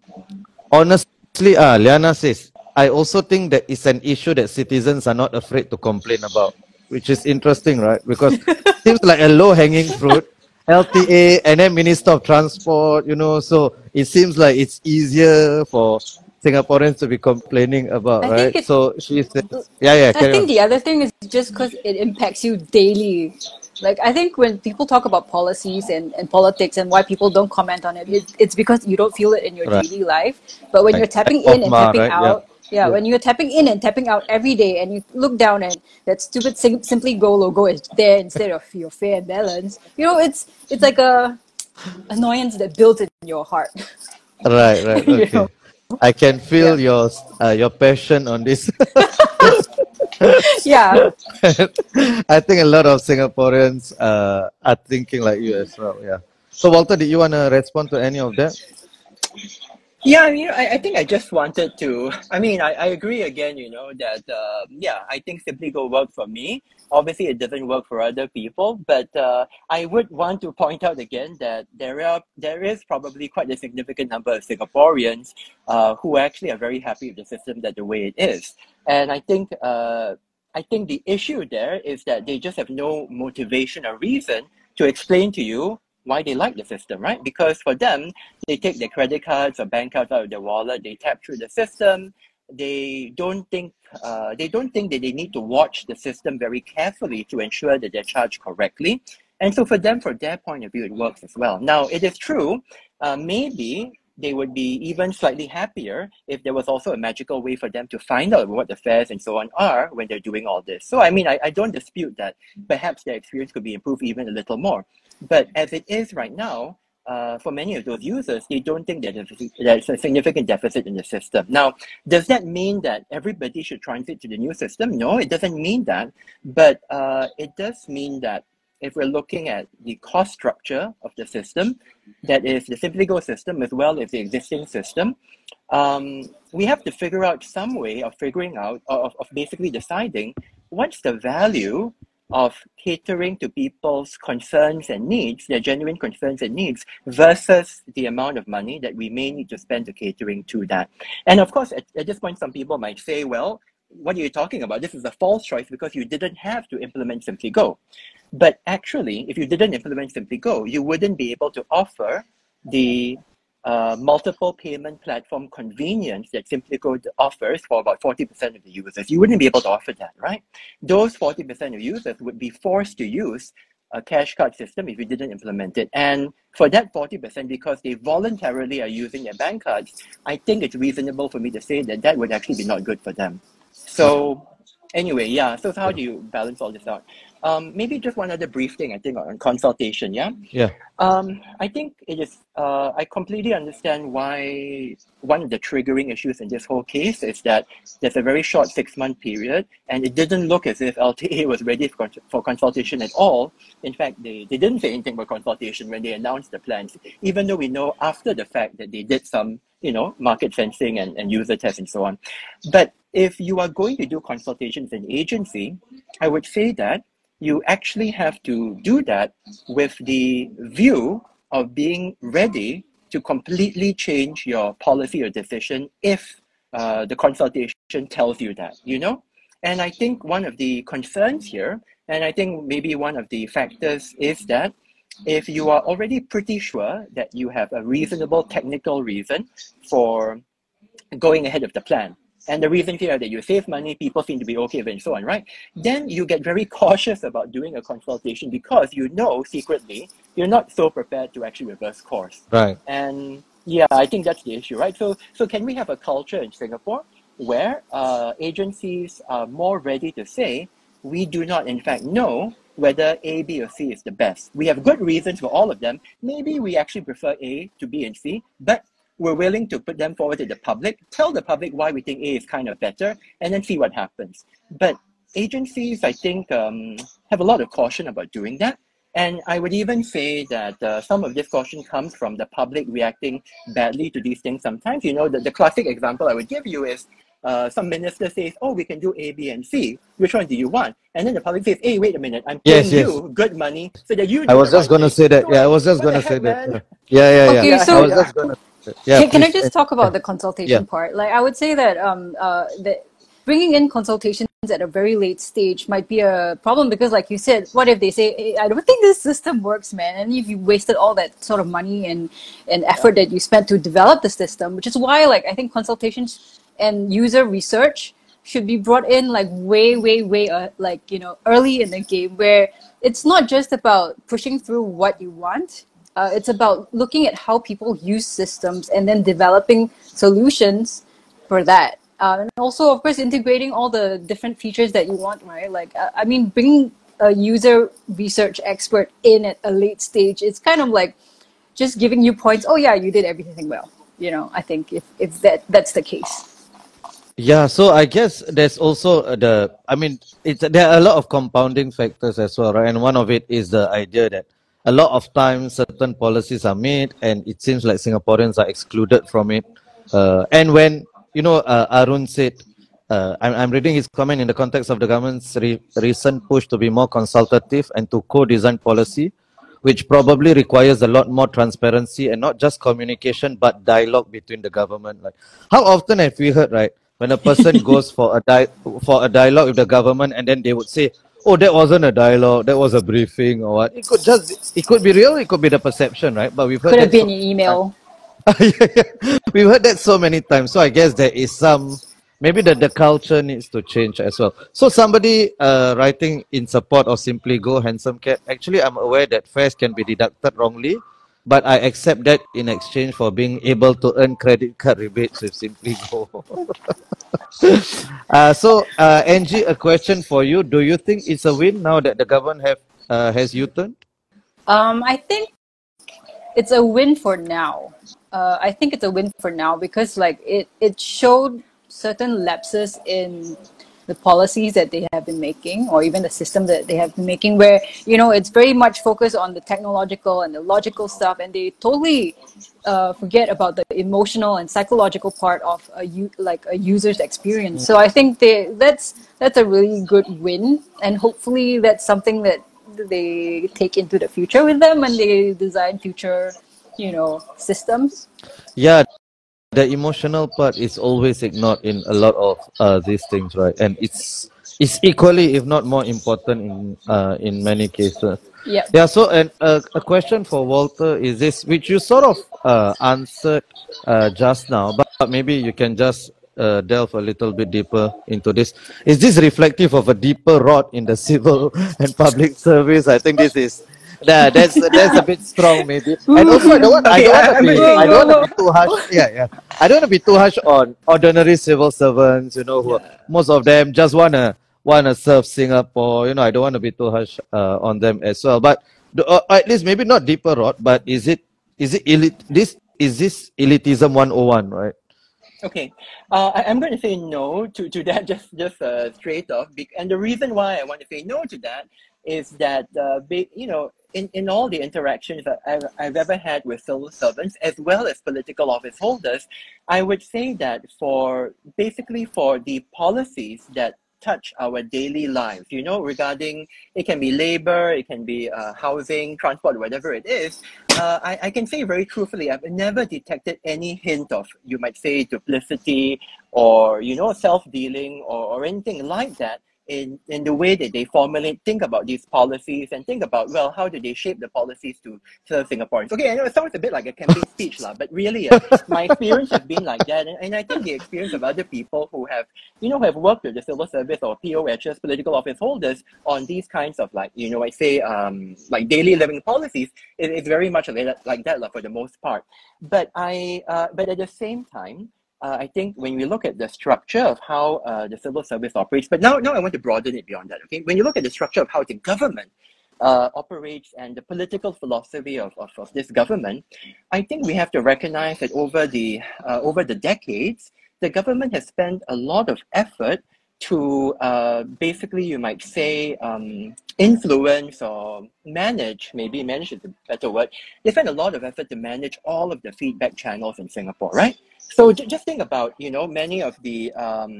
honestly, uh, Liana says, I also think that it's an issue that citizens are not afraid to complain about, which is interesting, right? Because it seems like a low-hanging fruit, L T A, and then Minister of Transport, you know, so it seems like it's easier for Singaporeans to be complaining about, I right? It, so she says, yeah, yeah. I think on. The other thing is just because it impacts you daily. Like, I think when people talk about policies and, and politics and why people don't comment on it, it, it's because you don't feel it in your right. daily life. But when like, you're tapping like in and tapping right? out, yeah. Yeah, yeah, when you're tapping in and tapping out every day and you look down and that stupid sim SimplyGo logo is there instead of your Fair and Balance, you know, it's it's like a annoyance that built in your heart. Right, right. Okay. You know? I can feel yeah. your uh, your passion on this. Yeah. I think a lot of Singaporeans uh, are thinking like you as well, yeah. So Walter, did you want to respond to any of that? Yeah, I mean, I, I think I just wanted to, I mean, I, I agree again, you know, that, uh, yeah, I think SimplyGo worked for me. Obviously, it doesn't work for other people, but uh, I would want to point out again that there are there is probably quite a significant number of Singaporeans uh, who actually are very happy with the system that the way it is. And I think, uh, I think the issue there is that they just have no motivation or reason to explain to you why they like the system, right? Because for them, they take their credit cards or bank cards out of their wallet, they tap through the system, they don't think uh, they don't think that they need to watch the system very carefully to ensure that they're charged correctly. And so for them, from their point of view, it works as well. Now, it is true, uh, maybe they would be even slightly happier if there was also a magical way for them to find out what the fares and so on are when they're doing all this. So, I mean, I, I don't dispute that. Perhaps their experience could be improved even a little more. But as it is right now, uh, for many of those users, they don't think that there's a significant deficit in the system. Now, does that mean that everybody should transit to the new system? No, it doesn't mean that. But uh, it does mean that if we're looking at the cost structure of the system, that is the SimplyGo system as well as the existing system, um, we have to figure out some way of figuring out, of, of basically deciding what's the value of catering to people's concerns and needs, their genuine concerns and needs, versus the amount of money that we may need to spend to catering to that. And of course, at, at this point, some people might say, well, what are you talking about? This is a false choice because you didn't have to implement SimplyGo. But actually, if you didn't implement SimplyGo, you wouldn't be able to offer the uh, multiple payment platform convenience that SimplyGo offers for about forty percent of the users. You wouldn't be able to offer that, right? Those forty percent of users would be forced to use a cash card system if you didn't implement it. And for that forty percent, because they voluntarily are using their bank cards, I think it's reasonable for me to say that that would actually be not good for them. So Anyway, yeah, so how do you balance all this out? Um, maybe just one other brief thing, I think, on consultation, yeah? Yeah. Um, I think it is, uh, I completely understand why one of the triggering issues in this whole case is that there's a very short six-month period, and it didn't look as if L T A was ready for, for consultation at all. In fact, they, they didn't say anything about consultation when they announced the plans, even though we know after the fact that they did some, you know, market sensing and, and user tests and so on. But if you are going to do consultations in agency, I would say that you actually have to do that with the view of being ready to completely change your policy or decision if uh, the consultation tells you that, you know? And I think one of the concerns here, and I think maybe one of the factors is that if you are already pretty sure that you have a reasonable technical reason for going ahead of the plan, and the reasons here are that you save money, people seem to be okay with it, and so on, right? Then you get very cautious about doing a consultation because you know secretly you're not so prepared to actually reverse course. Right. And yeah, I think that's the issue, right? So, so can we have a culture in Singapore where uh, agencies are more ready to say, we do not in fact know whether A, B, or C is the best. We have good reasons for all of them. Maybe we actually prefer A to B and C, but we're willing to put them forward to the public, tell the public why we think A is kind of better, and then see what happens. But agencies, I think, um, have a lot of caution about doing that. And I would even say that uh, some of this caution comes from the public reacting badly to these things sometimes. You know, the, the classic example I would give you is uh, some minister says, oh, we can do A, B, and C. Which one do you want? And then the public says, hey, wait a minute, I'm paying yes, yes. you good money so that you do I was just going to say that. Yeah, I was just going to say that. Yeah, yeah, yeah. Okay, yeah. So, I was just going to Yeah, can, can I just talk about the consultation yeah. part? Like, I would say that um, uh, that bringing in consultations at a very late stage might be a problem because, like you said, what if they say, hey, I don't think this system works, man? And if you wasted all that sort of money and, and effort yeah. that you spent to develop the system, which is why, like, I think consultations and user research should be brought in, like, way, way, way, uh, like, you know, early in the game where it's not just about pushing through what you want. Uh, it's about looking at how people use systems and then developing solutions for that. Uh, and also, of course, integrating all the different features that you want, right? Like, uh, I mean, bringing a user research expert in at a late stage, it's kind of like just giving you points. Oh, yeah, you did everything well. You know, I think if, if that that's the case. Yeah, so I guess there's also the, I mean, it's, there are a lot of compounding factors as well, right? And one of it is the idea that a lot of times certain policies are made and it seems like Singaporeans are excluded from it. Uh, and when, you know, uh, Arun said, uh, I'm, I'm reading his comment in the context of the government's re recent push to be more consultative and to co-design policy, which probably requires a lot more transparency and not just communication, but dialogue between the government. Like, how often have we heard, right, when a person goes for a, di for a dialogue with the government and then they would say, oh, that wasn't a dialogue, that was a briefing or what. It could just, it could be real, it could be the perception, right? But we've heard could have been so an email. We've heard that so many times. So I guess there is some, maybe the, the culture needs to change as well. So somebody uh, writing in support of SimplyGo, Handsome Cat, actually I'm aware that fares can be deducted wrongly, but I accept that in exchange for being able to earn credit card rebates with SimplyGo. Uh, so, uh, Anngee, a question for you. Do you think it's a win now that the government have uh, has U-turned? Um, I think it's a win for now. Uh, I think it's a win for now because, like, it, it showed certain lapses in the policies that they have been making or even the system that they have been making where, you know, it's very much focused on the technological and the logical stuff and they totally uh, forget about the emotional and psychological part of a u like a user's experience. So I think they, that's, that's a really good win and hopefully that's something that they take into the future with them when they design future, you know, systems. Yeah. The emotional part is always ignored in a lot of uh, these things, right? And it's it's equally, if not more important, in uh, in many cases. Yeah. Yeah. So, and uh, a question for Walter is this, which you sort of uh, answered uh, just now, but, but maybe you can just uh, delve a little bit deeper into this. Is this reflective of a deeper rot in the civil and public service? I think this is. Nah, that's that's a bit strong maybe. And also I don't want okay, I don't want to be I don't want to be too harsh. Yeah, yeah. I don't want to be too harsh on ordinary civil servants, you know, who yeah. most of them just wanna want to serve Singapore, you know, I don't want to be too harsh uh, on them as well. But the, or at least maybe not deeper rot, but is it is it elite? This is this elitism one oh one, right? Okay, uh, I, I'm going to say no to, to that just just uh, straight off. And the reason why I want to say no to that is that uh, you know, in in all the interactions that I've, I've ever had with civil servants as well as political office holders, I would say that for basically for the policies that touch our daily lives, you know, regarding, it can be labor, it can be uh, housing, transport, whatever it is, uh, I, I can say very truthfully, I've never detected any hint of, you might say, duplicity or, you know, self-dealing or, or anything like that in, in the way that they formulate, think about these policies and think about, well, how do they shape the policies to serve Singaporeans? Okay, I know it sounds a bit like a campaign speech, lah, but really, uh, my experience has been like that. And, and I think the experience of other people who have, you know, have worked with the civil service or P O Hs, political office holders, on these kinds of, like, you know, I say, um, like daily living policies, it, it's very much like that, lah, for the most part. But I, uh, but at the same time, Uh, I think when we look at the structure of how uh, the civil service operates, but now, now I want to broaden it beyond that, okay? When you look at the structure of how the government uh, operates and the political philosophy of, of, of this government, I think we have to recognize that over the, uh, over the decades, the government has spent a lot of effort to uh, basically, you might say, um, influence or manage, maybe manage is a better word. They spent a lot of effort to manage all of the feedback channels in Singapore, right? So just think about, you know, many of the um,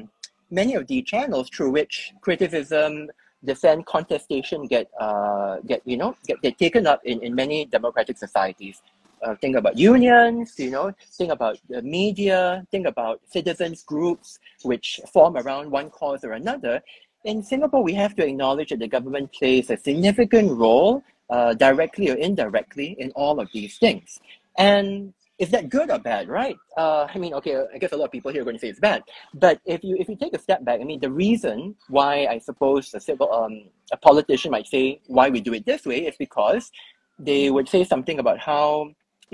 many of the channels through which criticism, dissent, contestation get uh, get you know get, get taken up in, in many democratic societies. Uh, think about unions, you know, think about the media, think about citizens groups which form around one cause or another. In Singapore, we have to acknowledge that the government plays a significant role, uh, directly or indirectly, in all of these things. And is that good or bad, right? Uh, I mean, okay, I guess a lot of people here are going to say it's bad. But if you if you take a step back, I mean, the reason why I suppose a civil, um, a politician might say why we do it this way is because they would say something about how,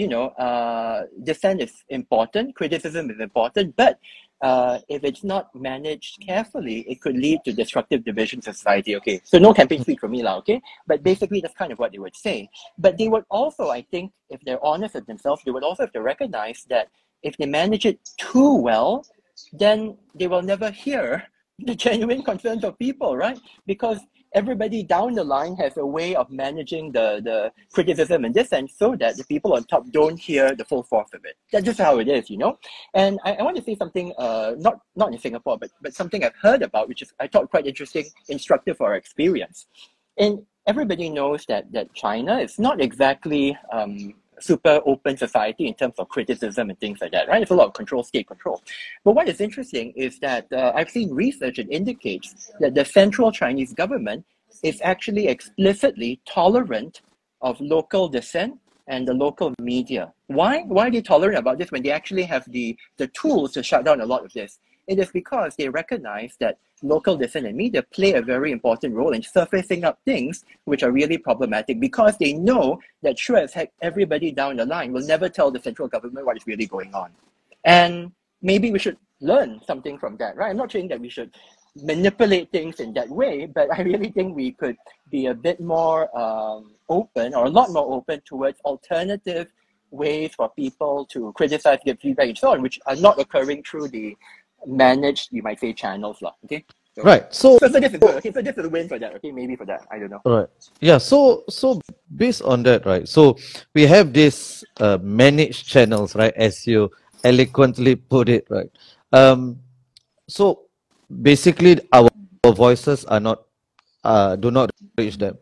you know, uh, dissent is important, criticism is important, but uh, if it's not managed carefully, it could lead to destructive divisions of society. Okay, so no campaign speech for me, lah, okay? But basically, that's kind of what they would say. But they would also, I think, if they're honest with themselves, they would also have to recognize that if they manage it too well, then they will never hear the genuine concerns of people, right? Because everybody down the line has a way of managing the, the criticism and dissent so that the people on top don't hear the full force of it. That's just how it is, you know? And I, I want to say something, uh, not, not in Singapore, but, but something I've heard about, which is, I thought, quite interesting, instructive for our experience. And everybody knows that, that China is not exactly um, super open society in terms of criticism and things like that, right? It's a lot of control, state control. But what is interesting is that uh, I've seen research that indicates that the central Chinese government is actually explicitly tolerant of local dissent and the local media. Why? Why are they tolerant about this when they actually have the, the tools to shut down a lot of this? It is because they recognize that local dissent and media play a very important role in surfacing up things which are really problematic, because they know that sure as heck everybody down the line will never tell the central government what is really going on. And maybe we should learn something from that, right? I'm not saying that we should manipulate things in that way, but I really think we could be a bit more um, open, or a lot more open, towards alternative ways for people to criticize, give feedback, and so on, which are not occurring through the managed, you might say, channels, lah. Okay. So, right. So, so, so this is good. Okay. So this is a win for that. Okay. Maybe for that. I don't know. Right. Yeah. So so based on that, right? So we have this uh, managed channels, right? As you eloquently put it, right? Um. So basically, our, our voices are not, uh, do not reach them,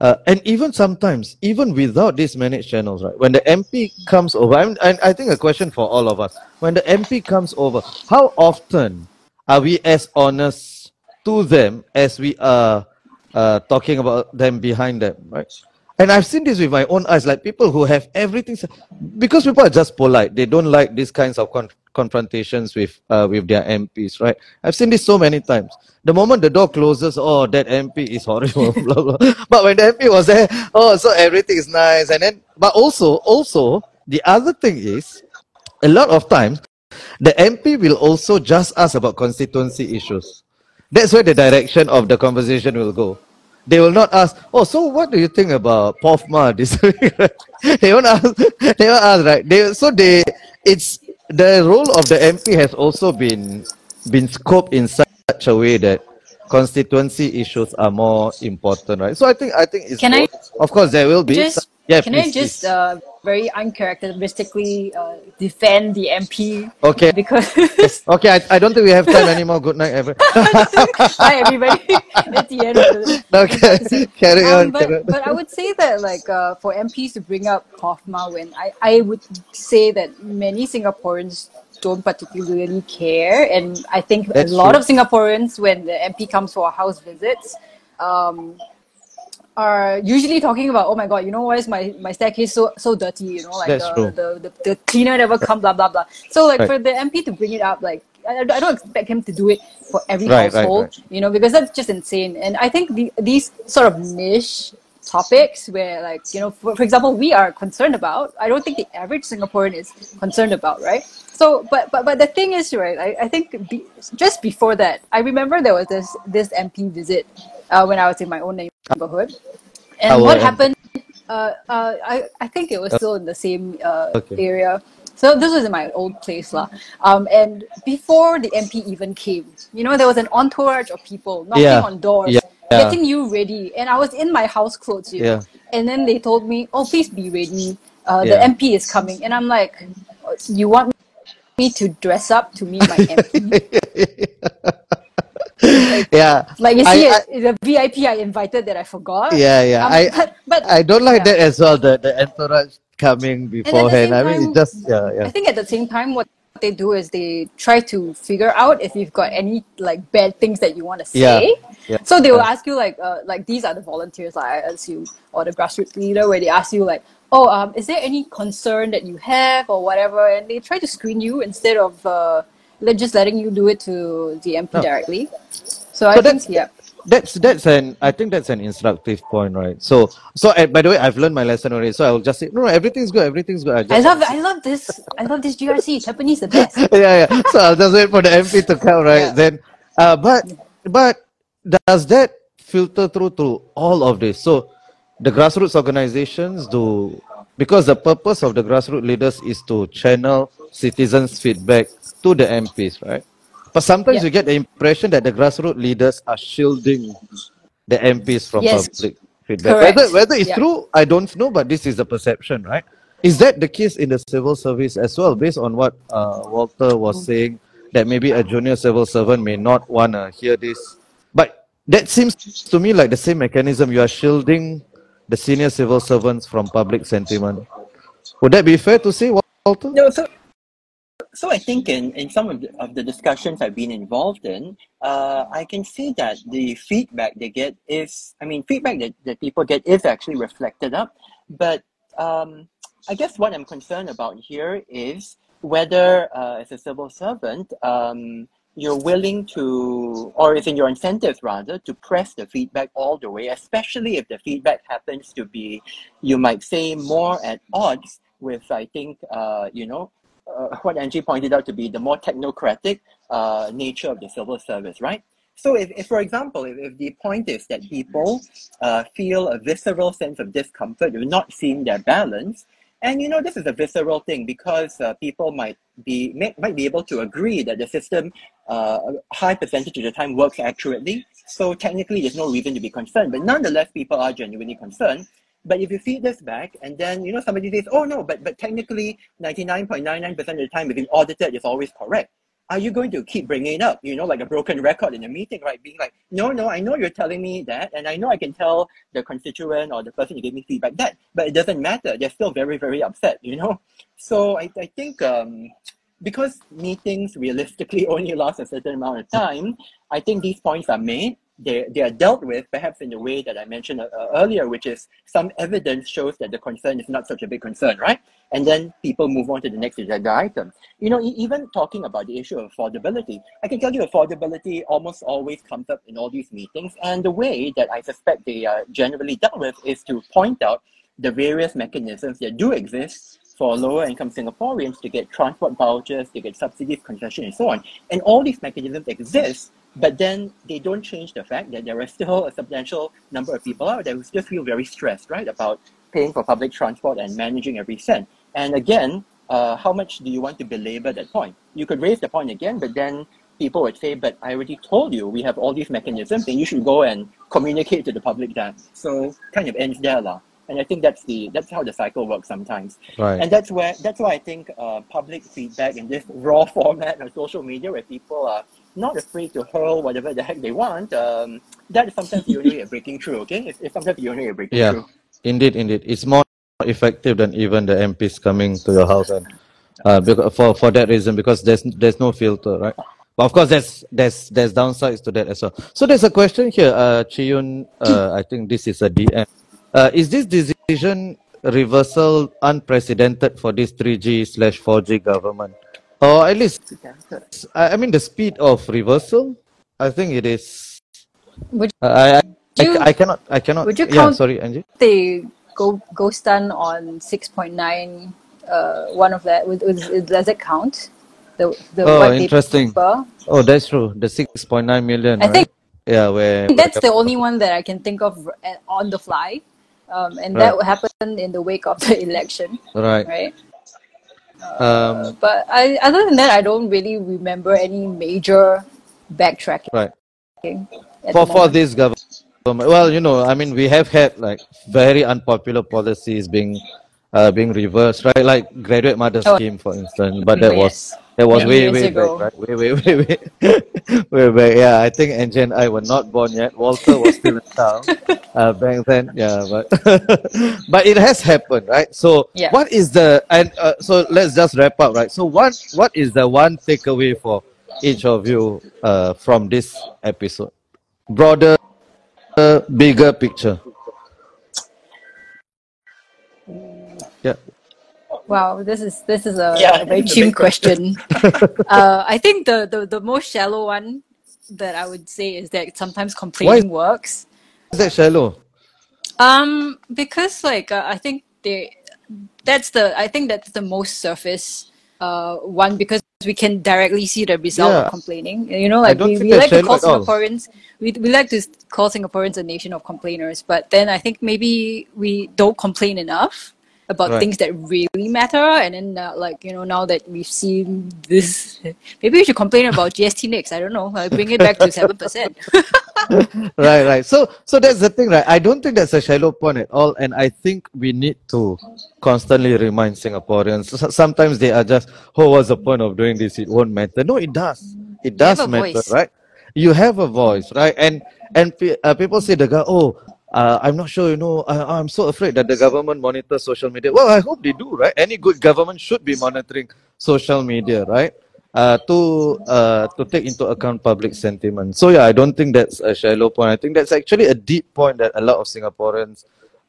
uh, and even sometimes, even without these managed channels, right? When the M P comes over, I'm, and I think a question for all of us: when the M P comes over, how often are we as honest to them as we are uh, talking about them behind them, right? And I've seen this with my own eyes, like people who have everything, because people are just polite. They don't like these kinds of con confrontations with uh, with their M Ps, right? I've seen this so many times. The moment the door closes, oh, that M P is horrible, blah, blah. But when the M P was there, oh, so everything is nice. And then, but also, also, the other thing is, a lot of times, the M P will also just ask about constituency issues. That's where the direction of the conversation will go. They will not ask, oh, so what do you think about POFMA this week? They won't ask, they won't ask, right? They, so they, it's, the role of the M P has also been, been scoped in such a way that constituency issues are more important, right? So I think, I think it's, can I, of course there will be. Just, some, yeah, can please, I just uh, very uncharacteristically uh, defend the M P? Okay. Because okay, I, I don't think we have time anymore. Good night, everybody. Hi, everybody. That's the end of the okay, carry um, on. But, carry on. But I would say that, like, uh, for M Ps to bring up POFMA, when I, I would say that many Singaporeans don't particularly care, and I think that's a lot true. Of Singaporeans, when the M P comes for house visits, um, are usually talking about, oh my god, you know, why is my my staircase so so dirty, you know, like the the, the the cleaner never come, blah blah blah. So like right. for the M P to bring it up, like I, I don't expect him to do it for every right, household, right, right. you know, because that's just insane. And I think the, these sort of niche topics where, like, you know, for, for example, we are concerned about, I don't think the average Singaporean is concerned about, right? So, but but but the thing is, right, I, I think be, just before that, I remember there was this this M P visit uh, when I was in my own neighborhood, and oh, what well, happened? Uh, uh, I I think it was still in the same uh, okay. area. So this was in my old place lah. Um, and before the M P even came, you know, there was an entourage of people knocking yeah. on doors, yeah. Yeah. getting you ready. And I was in my house clothes, you yeah. know. And then they told me, oh, please be ready. Uh, yeah. The M P is coming. And I'm like, you want me to dress up to meet my M P? Like, yeah, like you see, I, I, the V I P I invited that I forgot. Yeah, yeah. Um, I but, but I don't like yeah. that as well. The the entourage coming beforehand. I mean, time, it just yeah, yeah. I think at the same time, what they do is they try to figure out if you've got any like bad things that you want to say. Yeah, yeah, so they will yeah. ask you like uh, like these are the volunteers, like I assume, or the grassroots leader, where they ask you like, oh, um, is there any concern that you have or whatever, and they try to screen you instead of. Uh, They're just letting you do it to the M P no. directly. So I so think, that's, yeah. That's, that's an, I think that's an instructive point, right? So, so uh, by the way, I've learned my lesson already. So I'll just say, no, no everything's good, everything's good. I, just I love I love this. I love this G R C. Japanese the best. Yeah, yeah. So I'll just wait for the M P to come, right? Yeah. Then, uh, but, but does that filter through to all of this? So the grassroots organizations do, because the purpose of the grassroots leaders is to channel citizens' feedback to the M Ps, right? But sometimes yeah. you get the impression that the grassroots leaders are shielding the M Ps from yes. public feedback. Correct. Whether, whether it's yeah. true, I don't know, but this is the perception, right? Is that the case in the civil service as well, based on what uh, Walter was mm-hmm. saying, that maybe a junior civil servant may not want to hear this? But that seems to me like the same mechanism. You are shielding the senior civil servants from public sentiment. Would that be fair to say, Walter? No, sir. So I think in, in some of the, of the discussions I've been involved in, uh, I can see that the feedback they get is, I mean, feedback that, that people get is actually reflected up. But um, I guess what I'm concerned about here is whether uh, as a civil servant, um, you're willing to, or is in your incentives rather, to press the feedback all the way, especially if the feedback happens to be, you might say, more at odds with, I think, uh, you know, Uh, what Anngee pointed out to be the more technocratic uh, nature of the civil service, right? So if, if for example, if, if the point is that people uh, feel a visceral sense of discomfort, you're not seeing their balance, and you know, this is a visceral thing because uh, people might be may, might be able to agree that the system uh, a high percentage of the time works accurately, so technically there's no reason to be concerned, but nonetheless people are genuinely concerned. But if you feed this back and then, you know, somebody says, oh, no, but, but technically ninety-nine point nine nine percent of the time being audited is always correct. Are you going to keep bringing it up, you know, like a broken record in a meeting, right? Being like, no, no, I know you're telling me that. And I know I can tell the constituent or the person who gave me feedback that, but it doesn't matter. They're still very, very upset, you know? So I, I think um, because meetings realistically only last a certain amount of time, I think these points are made. They, they are dealt with perhaps in the way that I mentioned uh, earlier, which is some evidence shows that the concern is not such a big concern, right? And then people move on to the next agenda item. You know, even talking about the issue of affordability, I can tell you affordability almost always comes up in all these meetings. And the way that I suspect they are generally dealt with is to point out the various mechanisms that do exist for lower-income Singaporeans to get transport vouchers, to get subsidies, concessions, and so on. And all these mechanisms exist But then they don't change the fact that there are still a substantial number of people out there who still feel very stressed, right, about paying for public transport and managing every cent. And again, uh, how much do you want to belabor that point? You could raise the point again, but then people would say, but I already told you we have all these mechanisms and you should go and communicate to the public that. So kind of ends there. La. And I think that's the that's how the cycle works sometimes. Right. And that's where that's why I think uh, public feedback in this raw format on social media where people are not afraid to hurl whatever the heck they want, um, that is sometimes the only way of breaking through, okay? It's, it's sometimes the only way of breaking yeah. through. Indeed, indeed. It's more effective than even the M Ps coming to your house and uh, for, for that reason, because there's there's no filter, right? But of course, there's there's there's downsides to that as well. So there's a question here, uh, Chiyun, uh, I think this is a D M. Uh, is this decision reversal unprecedented for this three G slash four G government? Or at least, I mean, the speed of reversal, I think it is. Would uh, I, you, I, I cannot, I cannot. Would you yeah, count sorry, Angie? They go, go stun on six point nine, uh, one of that, with, with, does it count? The, the oh, interesting. Oh, that's true. The six point nine million, I right? think. Yeah, where, I think that's where the only one that I can think of on the fly. Um, and right. that happened in the wake of the election. Right. Right. Uh, um, but I, other than that, I don't really remember any major backtracking. Right. For for this government, well, you know, I mean, we have had like very unpopular policies being uh, being reversed, right? Like graduate mother oh. scheme, for instance. But that yes. was that was way way back, right? way way way way way back. Yeah, I think Anngee and I were not born yet. Walter was still in town uh, back then. Yeah, but but it has happened, right? So yeah. what is the and uh, so let's just wrap up, right? So what what is the one takeaway for each of you uh, from this episode? Broader, uh, bigger picture. Yeah. Wow, this is this is a, yeah, a very cheap question. uh, I think the, the the most shallow one that I would say is that sometimes complaining Why works. Is that shallow? Um, because like uh, I think they that's the I think that's the most surface uh one because we can directly see the result yeah. of complaining. You know, like we, we like to call Singaporeans we we like to call Singaporeans a nation of complainers, but then I think maybe we don't complain enough about right. things that really matter, and then uh, like you know, now that we've seen this, maybe we should complain about G S T next. I don't know, I'll bring it back to seven percent. Right, right. So, so that's the thing, right? I don't think that's a shallow point at all, and I think we need to constantly remind Singaporeans. Sometimes they are just, oh, what's the point of doing this? It won't matter. No, it does. It does matter, voice. Right? You have a voice, right? And and uh, people say the guy, oh. Uh, I'm not sure, you know, uh, I'm so afraid that the government monitors social media. Well, I hope they do, right? Any good government should be monitoring social media, right? Uh, to uh, to take into account public sentiment. So yeah, I don't think that's a shallow point. I think that's actually a deep point that a lot of Singaporeans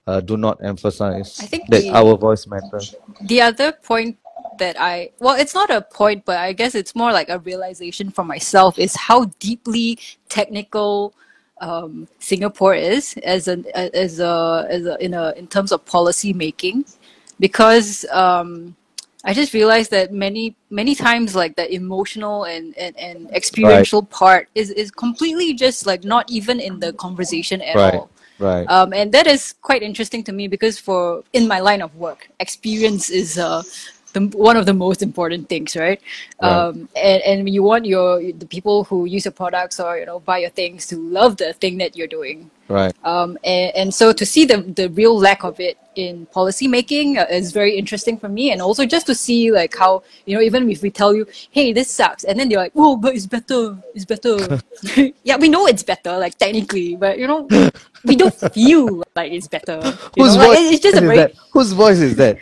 uh, do not emphasize. I think that the, our voice matters. The other point that I, well, it's not a point, but I guess it's more like a realization for myself is how deeply technical Um, Singapore is as an as a as a, in a in terms of policy making, because um, I just realized that many many times like the emotional and and, and experiential right. part is is completely just like not even in the conversation at right. all. Right. Um, and that is quite interesting to me because for in my line of work, experience is uh, the, one of the most important things, right? right. Um, and, and you want your the people who use your products or you know buy your things to love the thing that you're doing, right? Um, and, and so to see the the real lack of it in policy making is very interesting for me, and also just to see like how you know even if we tell you, hey, this sucks, and then they're like, oh, but it's better, it's better. Yeah, we know it's better, like technically, but you know, we don't feel like it's better. Whose voice like, it's just a very... is that? Whose voice is that?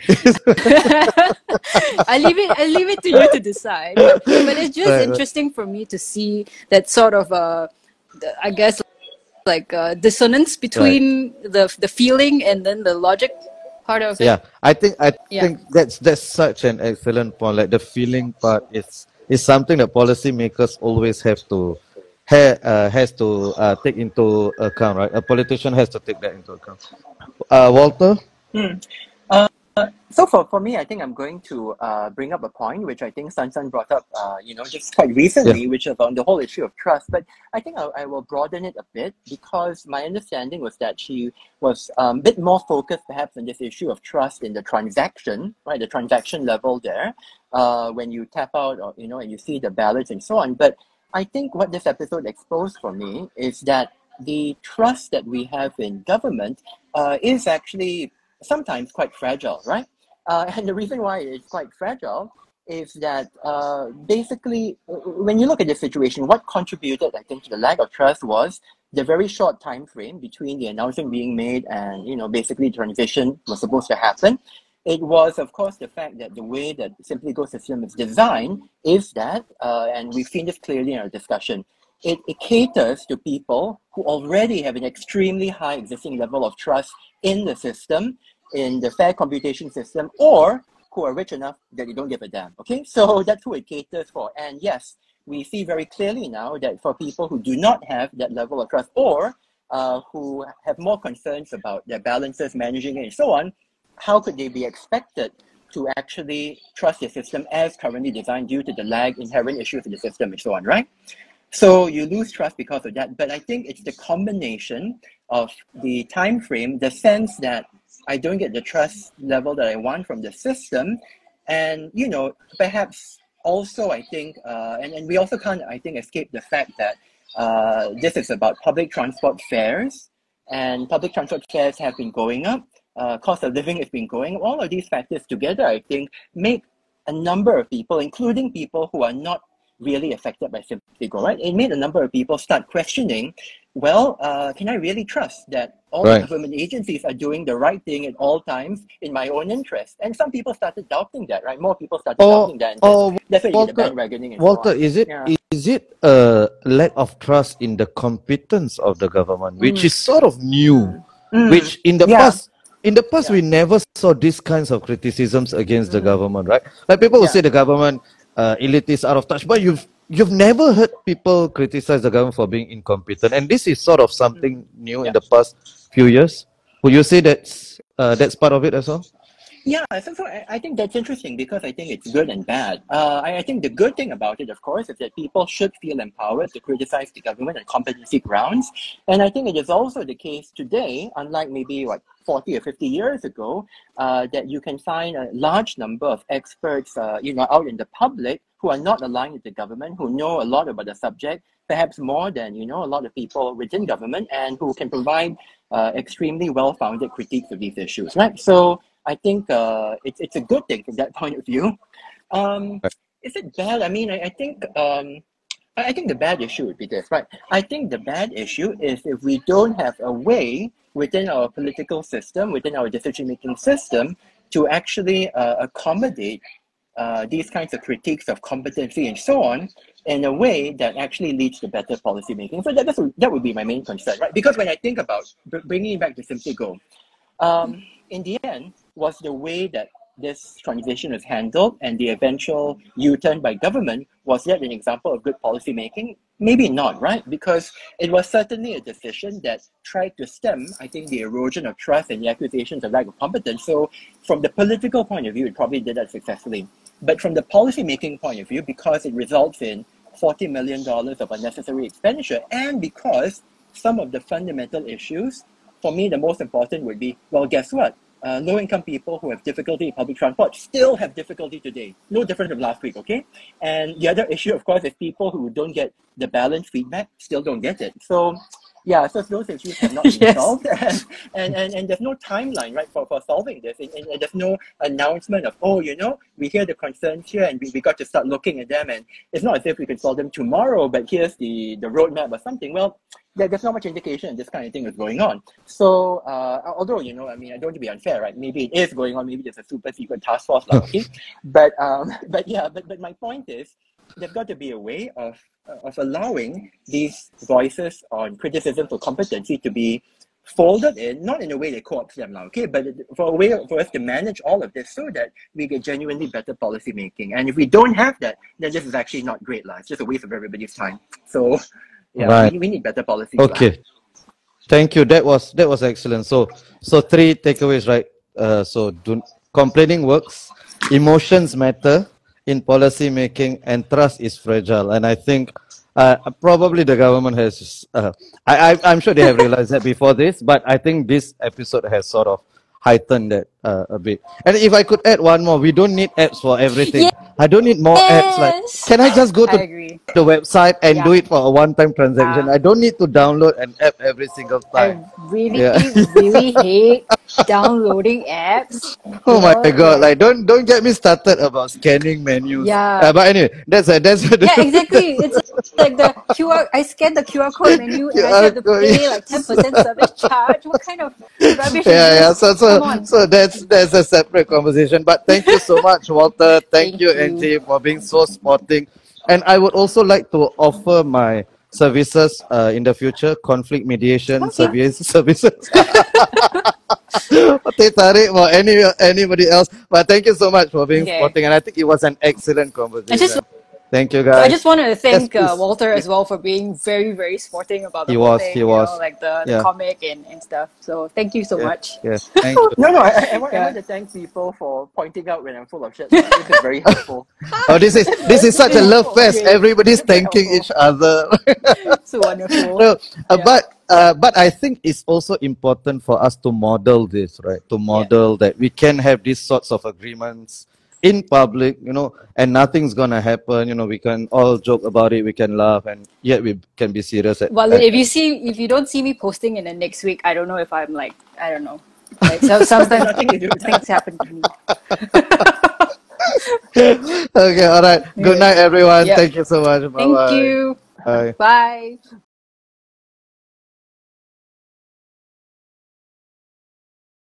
I leave it. I leave it to you to decide. But, but it's just right, interesting right. for me to see that sort of, uh, I guess, like uh, dissonance between right. the the feeling and then the logic part of yeah. it. Yeah, I think I yeah. think that's that's such an excellent point. Like the feeling part is is something that policymakers always have to ha uh, has to uh, take into account. Right, a politician has to take that into account. Uh, Walter. Hmm. Uh Uh, so for, for me, I think I'm going to uh, bring up a point which I think Sun Sun brought up, uh, you know, just quite recently, yeah. which is on the whole issue of trust. But I think I, I will broaden it a bit, because my understanding was that she was a um, bit more focused perhaps on this issue of trust in the transaction, right, the transaction level there, uh, when you tap out or, you know, and you see the balance and so on. But I think what this episode exposed for me is that the trust that we have in government uh, is actually sometimes quite fragile, right? Uh, and the reason why it's quite fragile is that uh, basically, when you look at the situation, what contributed, I think, to the lack of trust was the very short time frame between the announcement being made and, you know, basically transition was supposed to happen. It was, of course, the fact that the way that SimplyGo system is designed is that, uh, and we've seen this clearly in our discussion, it, it caters to people who already have an extremely high existing level of trust in the system, in the fair computation system, or who are rich enough that they don't give a damn, okay? So that's who it caters for. And yes, we see very clearly now that for people who do not have that level of trust, or uh, who have more concerns about their balances, managing it, and so on, how could they be expected to actually trust the system as currently designed due to the lag, inherent issues in the system, and so on, right? So you lose trust because of that. But I think it's the combination of the time frame, the sense that I don't get the trust level that I want from the system, and, you know, perhaps also I think, uh, and, and we also can't, I think, escape the fact that uh, this is about public transport fares, and public transport fares have been going up, uh, cost of living has been going up. All of these factors together, I think, make a number of people, including people who are not really affected by SimplyGo, right? It made a number of people start questioning, well, uh, can I really trust that all right. government agencies are doing the right thing at all times in my own interest? And some people started doubting that, right? More people started oh, doubting that. And oh, that's what Walter, the bandwagoning and Walter, so is it yeah. is it a lack of trust in the competence of the government, which mm. is sort of new, mm. which in the yeah. past, in the past yeah. we never saw these kinds of criticisms against mm. the government, right? Like people yeah. will say the government Uh, elitist, out of touch, but you've you've never heard people criticize the government for being incompetent, and this is sort of something new yeah. in the past few years. Would you say that's uh, that's part of it as well? Yeah, so, so I, I think that's interesting, because I think it's good and bad. Uh, I, I think the good thing about it, of course, is that people should feel empowered to criticize the government on competency grounds, and I think it is also the case today, unlike maybe like forty or fifty years ago, uh, that you can find a large number of experts uh, you know, out in the public who are not aligned with the government, who know a lot about the subject, perhaps more than, you know, a lot of people within government, and who can provide uh, extremely well-founded critiques of these issues, right? So I think uh, it's, it's a good thing from that point of view. Um, is it bad? I mean, I, I think... Um, I think the bad issue would be this, right? I think the bad issue is if we don't have a way within our political system, within our decision-making system, to actually uh, accommodate uh, these kinds of critiques of competency and so on in a way that actually leads to better policymaking. So that, that's, that would be my main concern, right? Because when I think about bringing it back to SimplyGo, um, in the end, was the way that this transition was handled and the eventual U-turn by government, was that an example of good policy making? Maybe not, right? Because it was certainly a decision that tried to stem, I think, the erosion of trust and the accusations of lack of competence. So from the political point of view, it probably did that successfully. But from the policy making point of view, because it results in forty million dollars of unnecessary expenditure, and because some of the fundamental issues, for me, the most important would be, well, guess what? Uh, low-income people who have difficulty in public transport still have difficulty today. No different from last week, okay? And the other issue, of course, is people who don't get the balanced feedback still don't get it. So, yeah, so those issues have not been yes. solved. And, and, and, and there's no timeline, right, for, for solving this. And, and, and there's no announcement of, oh, you know, we hear the concerns here and we, we got to start looking at them. And it's not as if we can solve them tomorrow, but here's the, the roadmap or something. Well, there's not much indication this kind of thing is going on. So, uh, although, you know, I mean, I don't want to be unfair, right? Maybe it is going on. Maybe there's a super secret task force, like, okay? But, um, but yeah, but, but my point is, there's got to be a way of, of allowing these voices on criticism for competency to be folded in, not in a way they co-opt them now, okay? But for a way for us to manage all of this so that we get genuinely better policy making. And if we don't have that, then this is actually not great, lah. It's just a waste of everybody's time. So... yeah, right. we, we need better policy. Okay, thank you. That was that was excellent. So so three takeaways, right? Uh, so do Complaining works, emotions matter in policy making, and trust is fragile. And I think uh, probably the government has, uh, I, I, I'm sure they have realized that before this, but I think this episode has sort of heightened that uh, a bit. And if I could add one more, we don't need apps for everything. Yes. I don't need more apps. Like, can I just go to the website and yeah. do it for a one-time transaction? Yeah. I don't need to download an app every single time. I really, yeah. really hate downloading apps. Oh my know? God! Like, don't don't get me started about scanning menus. Yeah. Uh, but anyway, that's a, that's. A, that's yeah, exactly. That's it's like the Q R. I scan the Q R code menu and I have to pay like ten percent service charge. What kind of rubbish? Yeah, yeah. So so so that's that's a separate conversation. But thank you so much, Walter. Thank, thank you, Anngee, for being so sporting. And I would also like to offer my services uh, in the future, conflict mediation okay. service, services. Teh Tarik or any, anybody else. But thank you so much for being okay. sporting. And I think it was an excellent conversation. Just, thank you, guys. I just wanted to thank yes, uh, Walter as well for being very, very sporting about the he was, thing, he was. You know, like the, yeah. the comic and, and stuff. So thank you so yeah, much. Yeah, thank you. No, no, I, I, want, yeah. I want to thank people for pointing out when I'm full of shit. This is very helpful. Oh, this is this is such a love fest. Okay. Everybody's thanking helpful. Each other. It's wonderful. No, uh, yeah. But uh, but I think it's also important for us to model this, right? To model yeah. that we can have these sorts of agreements in public, you know, and nothing's gonna happen. You know, we can all joke about it, we can laugh, and yet we can be serious. At, well, at, if you see, if you don't see me posting in the next week, I don't know if I'm like, I don't know. Like, so sometimes I think things happen to me. Okay, all right. Good night, everyone. Yep. Thank you so much. Bye-bye. Thank you. Bye. Bye.